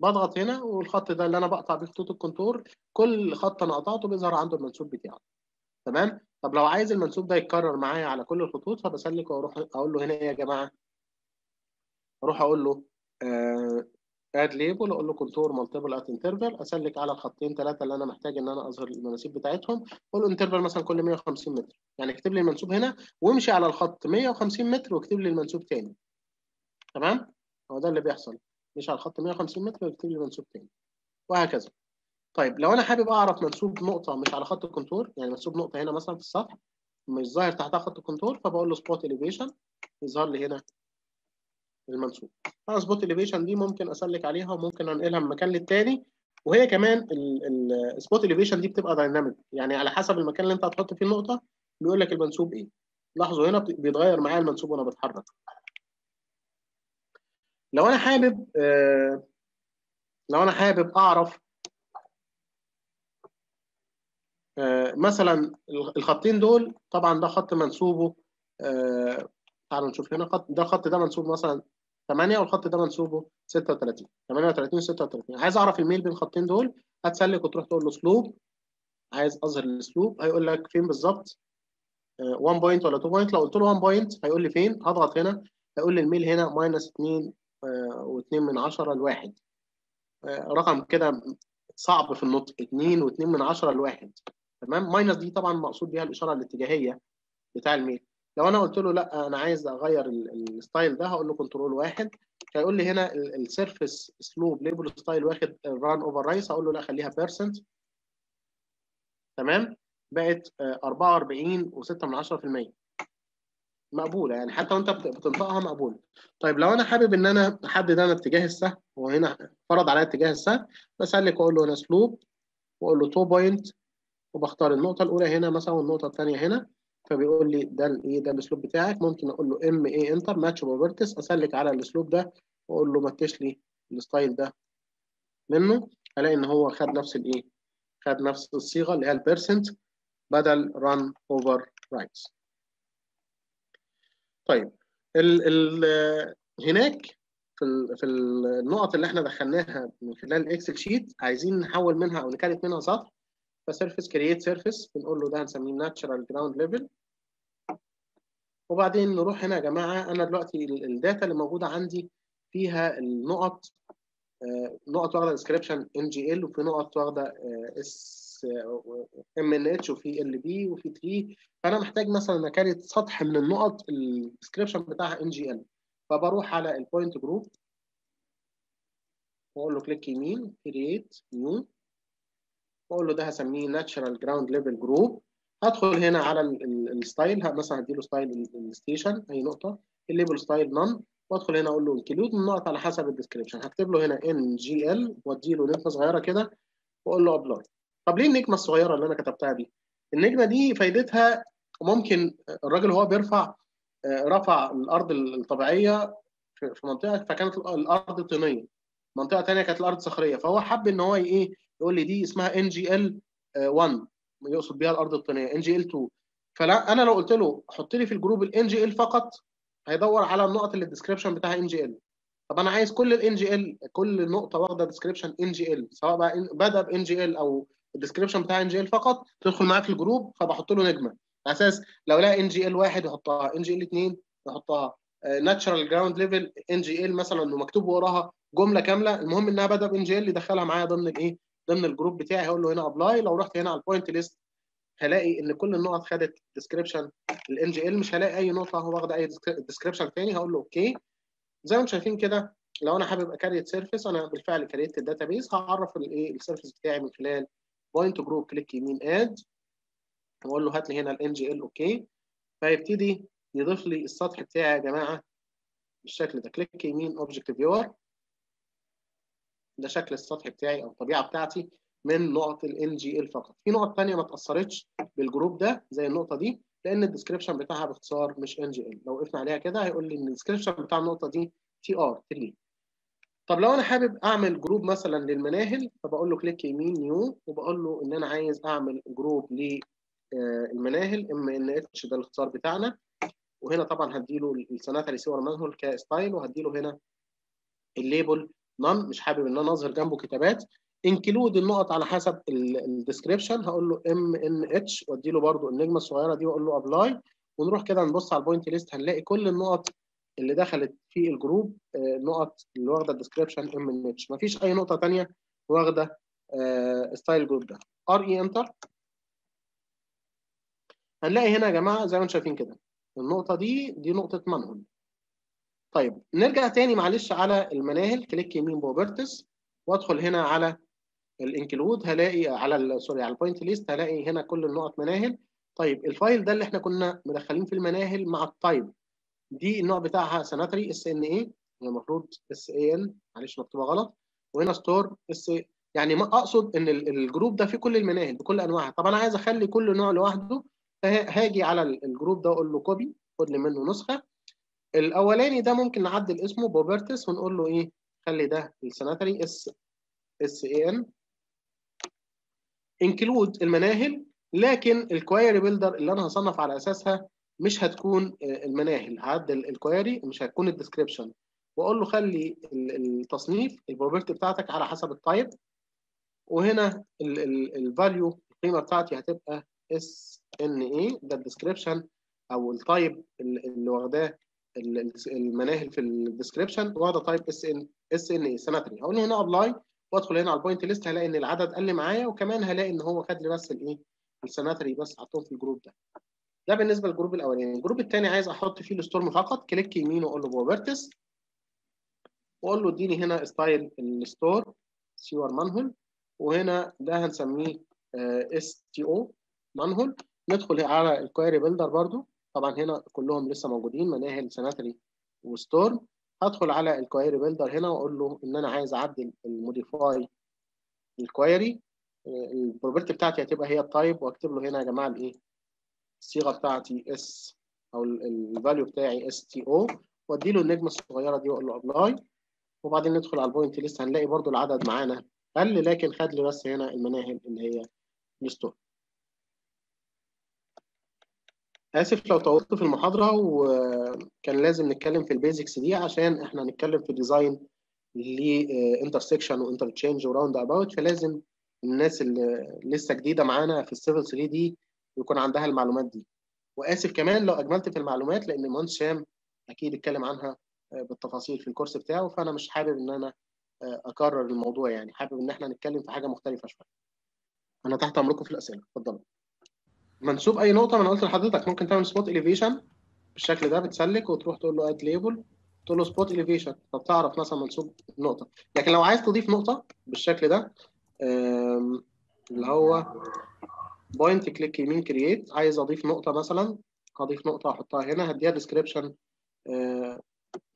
بضغط هنا والخط ده اللي انا بقطع بيه خطوط الكونتور كل خط انا قطعته بيظهر عنده المنسوب بتاعه. تمام، طب لو عايز المنسوب ده يتكرر معايا على كل الخطوط فبسلك واروح اقول له هنا ايه يا جماعه، اروح اقول له اد ليبل، اقول له كونتور مالتيبل ات انترفال، اسلك على الخطين 3 اللي انا محتاج ان انا اظهر المناسيب بتاعتهم، اقول له انترفال مثلا كل 150 متر، يعني اكتب لي المنسوب هنا وامشي على الخط 150 متر واكتب لي المنسوب تاني. تمام، هو ده اللي بيحصل، مش على الخط 150 متر ويكتب لي منسوب تاني وهكذا. طيب لو انا حابب اعرف منسوب نقطه مش على خط الكونتور، يعني منسوب نقطه هنا مثلا في السطح مش ظاهر تحتها خط الكونتور، فبقول له سبوت اليفيشن، يظهر لي هنا المنسوب. انا سبوت اليفيشن دي ممكن اسلك عليها وممكن انقلها من مكان للتاني، وهي كمان السبوت اليفيشن دي بتبقى دايناميك، يعني على حسب المكان اللي انت هتحط فيه النقطه بيقول لك المنسوب ايه. لاحظوا هنا بيتغير معايا المنسوب وانا بتحرك. لو انا حابب اعرف مثلا الخطين دول، طبعا ده خط منسوبه، تعالوا نشوف هنا، ده خط منسوب مثلا 8 والخط ده منسوبه 36، 38 و 36. عايز اعرف الميل بين الخطين دول، هتسلك وتروح تقول له اسلوب، عايز اظهر الاسلوب، هيقول لك فين بالظبط 1 بوينت ولا 2 بوينت. لو قلت له 1 بوينت هيقول لي فين، هضغط هنا هيقول لي الميل هنا -2.2 ل1. رقم كده صعب في النطق، 2.2 ل1، تمام. ماينس دي طبعا مقصود بيها الاشاره الاتجاهيه بتاع الميل. لو انا قلت له لا انا عايز اغير الستايل ده، هقول له كنترول 1، هيقول لي هنا السيرفيس اسلوب ليبل ستايل واخد ران اوفر رايس، هقول له لا خليها بيرسنت، تمام. بقت 44.6%، مقبوله يعني، حتى وانت بتنطقها مقبوله. طيب لو انا حابب ان انا احدد انا اتجاه السهم، وهنا فرض عليا اتجاه السهم، بسلك واقول له هنا اسلوب واقول له 2 بوينت وبختار النقطه الاولى هنا مثلا والنقطه الثانيه هنا، فبيقول لي ده الايه، ده الاسلوب بتاعك. ممكن اقول له ام اي انتر ماتش بروبرتيز، اسلك على الاسلوب ده واقول له ماتش لي الستايل ده منه، الاقي ان هو خد نفس الايه، خد نفس الصيغه اللي هي البيرسنت بدل ران اوفر رايتس. طيب ال هناك في النقط اللي احنا دخلناها من خلال الاكسل شيت، عايزين نحول منها او نكريت منها سطح، فسيرفيس كرييت سيرفيس، بنقول له ده هنسميه ناتشرال جراوند ليفل. وبعدين نروح هنا يا جماعه، انا دلوقتي الداتا اللي موجوده عندي فيها النقط، نقط واخده ديسكريبشن ام جي ال، وفي نقط واخده اس ام ان اتش، وفي ال بي، وفي 3. فانا محتاج مثلا اكريت سطح من النقط الديسكريبشن بتاعها ام جي ال، فبروح على البوينت جروب واقول له كليك يمين كرييت نيو، واقول له ده هسميه ناتشرال جراوند ليفل جروب. هدخل هنا على الستايل، مثلا هديله ستايل الستيشن، اي نقطه الليبل ستايل نون، وادخل هنا اقول له انكلود النقط على حسب الديسكريبشن، هكتب له هنا ان جي ال واديله نجمه صغيره كده واقول له ابلاي. طب ليه النجمه الصغيره اللي انا كتبتها دي؟ النجمه دي فايدتها ممكن الراجل هو بيرفع، رفع الارض الطبيعيه في منطقه، فكانت الارض طينيه، منطقه ثانيه كانت الارض صخريه، فهو حب ان هو ايه، يقول لي دي اسمها ان جي ال 1، يقصد بيها الارض الطينيه ان جي ال 2. فلا انا لو قلت له حط لي في الجروب الان جي ال فقط، هيدور على النقط اللي الديسكريبشن بتاعها ان جي ال. طب انا عايز كل الان جي ال، كل نقطه واخده ديسكريبشن ان جي ال، سواء بقى بدا بان جي ال او الديسكريبشن بتاعها ان جي ال فقط، تدخل معايا في الجروب، فبحط له نجمه على اساس لو لقى ان جي ال 1 يحطها، ان جي ال 2 يحطها، ناتشرال جراوند ليفل ان جي ال مثلا، انه مكتوب وراها جمله كامله، المهم انها بدا بان جي ال، يدخلها معايا ضمن الايه، ضمن الجروب بتاعي. هقول له هنا ابلاي. لو رحت هنا على البوينت ليست هلاقي ان كل النقط خدت ديسكريبشن الان جي ال، مش هلاقي اي نقطه هو واخده اي ديسكريبشن ثاني. هقول له اوكي. زي ما انتم شايفين كده، لو انا حابب اكريت سيرفيس، انا بالفعل كريت الداتابيس، هعرف الايه السيرفيس بتاعي من خلال بوينت جروب كليك يمين اد، واقول له هات لي هنا الان جي ال اوكي، فيبتدي يضيف لي السطح بتاعي يا جماعه بالشكل ده. كليك يمين اوبجكت فيور، ده شكل السطح بتاعي او الطبيعه بتاعتي من نقط الان جي ال فقط. في نقط ثانيه ما اتاثرتش بالجروب ده زي النقطه دي، لان الديسكريبشن بتاعها باختصار مش ان جي ال. لو وقفنا عليها كده هيقول لي ان الديسكريبشن بتاع النقطه دي تي ار 3. طب لو انا حابب اعمل جروب مثلا للمناهل، فبقول له كليك يمين نيو، وبقول له ان انا عايز اعمل جروب للمناهل ام ان اتش، ده الاختصار بتاعنا. وهنا طبعا هديله السناتري سيور مانهول كستايل، وهديله هنا الليبل نون، مش حابب ان انا اظهر جنبه كتابات. انكلود النقط على حسب الديسكريبشن، هقول له ام ان اتش، وادي له برده النجمه الصغيره دي واقول له ابلاي. ونروح كده نبص على البوينت ليست، هنلاقي كل النقط اللي دخلت في الجروب نقط اللي واخده الديسكريبشن ام ان اتش، مفيش اي نقطه ثانيه واخده ستايل جروب ده. ار اي انتر، هنلاقي هنا يا جماعه زي ما انتم شايفين كده النقطه دي نقطه منهل. طيب نرجع تاني معلش على المناهل، كليك يمين بروبرتيز، وادخل هنا على الانكلود، هلاقي على سوري على البوينت ليست، هلاقي هنا كل النقط مناهل. طيب الفايل ده اللي احنا كنا مدخلين في المناهل مع التايب دي، النوع بتاعها سناتري اس ان اي، المفروض اس اي ان، معلش مكتوبه غلط، وهنا ستور اس، يعني ما اقصد ان الجروب ده فيه كل المناهل بكل انواعها. طب انا عايز اخلي كل نوع لوحده، فهاجي على الجروب ده واقول له كوبي، خد لي منه نسخه. الاولاني ده ممكن نعدل اسمه بروبرتيز، ونقول له ايه، خلي ده السناتري اس اي ان، انكلود المناهل، لكن الكويري بيلدر اللي انا هصنف على اساسها مش هتكون المناهل، هعدل الكويري مش هتكون الديسكريبشن، واقول له خلي التصنيف البروبرتي بتاعتك على حسب التايب، وهنا الفاليو القيمه بتاعتي هتبقى اس ان اي، ده الديسكريبشن او التايب اللي واخداه المناهل في الديسكريبشن، واخده تايب اس ان اي سنتري. هقول هنا ابلاي وادخل هنا على البوينت ليست، هلاقي ان العدد قل معايا، وكمان هلاقي ان هو خد لي بس الايه السنتري بس حطهم في الجروب ده. ده بالنسبه للجروب الاولاني. الجروب الثاني عايز احط فيه الستورم فقط، كليك يمين واقول له بروبرتيز واقول له اديني هنا ستايل الستور سيور مانهول، وهنا ده هنسميه اس تي او مانهول. ندخل على الكويري بيلدر برده، طبعا هنا كلهم لسه موجودين مناهل سناتري وستورم. هدخل على الكويري بيلدر هنا واقول له ان انا عايز اعدل الموديفاي الكويري، البروبرتي بتاعتي هتبقى هي التايب، واكتب له هنا يا جماعه الايه الصيغه بتاعتي اس او الفاليو بتاعي اس تي او، وادي له النجمه الصغيره دي واقول له ابلاي. وبعدين ندخل على البوينت ليست، هنلاقي برده العدد معانا قل، لكن خد لي بس هنا المناهل اللي هي الستور. آسف لو طولت في المحاضرة، وكان لازم نتكلم في البيزكس دي عشان احنا هنتكلم في ديزاين لانترسكشن وانترتشينج وراوند اباوت، فلازم الناس اللي لسه جديدة معانا في السيفل 3 دي يكون عندها المعلومات دي. وآسف كمان لو أجملت في المعلومات، لأن المهندس شام أكيد اتكلم عنها بالتفاصيل في الكورس بتاعه، فأنا مش حابب إن أنا أكرر الموضوع، يعني حابب إن احنا نتكلم في حاجة مختلفة شوية. أنا تحت أمركم في الأسئلة، اتفضلوا. منسوب اي نقطه ما انا قلت لحضرتك، ممكن تعمل سبوت اليفيشن بالشكل ده، بتسلك وتروح تقول له اد ليبل، تقول له سبوت اليفيشن، فبتعرف مثلا منسوب نقطه. لكن لو عايز تضيف نقطه بالشكل ده اللي هو بوينت كليك يمين كرييت، عايز اضيف نقطه مثلا، هضيف نقطه احطها هنا، هديها ديسكريبشن،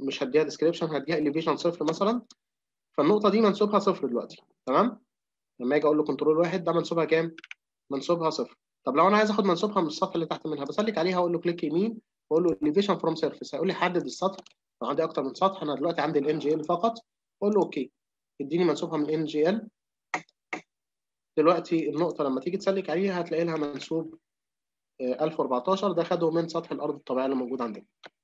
مش هديها ديسكريبشن، هديها اليفيشن صفر مثلا، فالنقطه دي منسوبها صفر دلوقتي، تمام؟ لما اجي اقول له كنترول واحد، ده منسوبها كام؟ منسوبها صفر. طب لو انا عايز اخد منسوبها من السطر اللي تحت منها، بسلك عليها واقول له كليك يمين واقول له اليفيشن فروم سيرفيس، هيقول لي حدد السطح، لو عندي اكتر من سطح، انا دلوقتي عندي الان جي ال فقط، اقول له اوكي اديني منسوبها من الان جي ال. دلوقتي النقطه لما تيجي تسلك عليها هتلاقي لها منسوب 1014، ده خده من سطح الارض الطبيعي اللي موجود عندنا.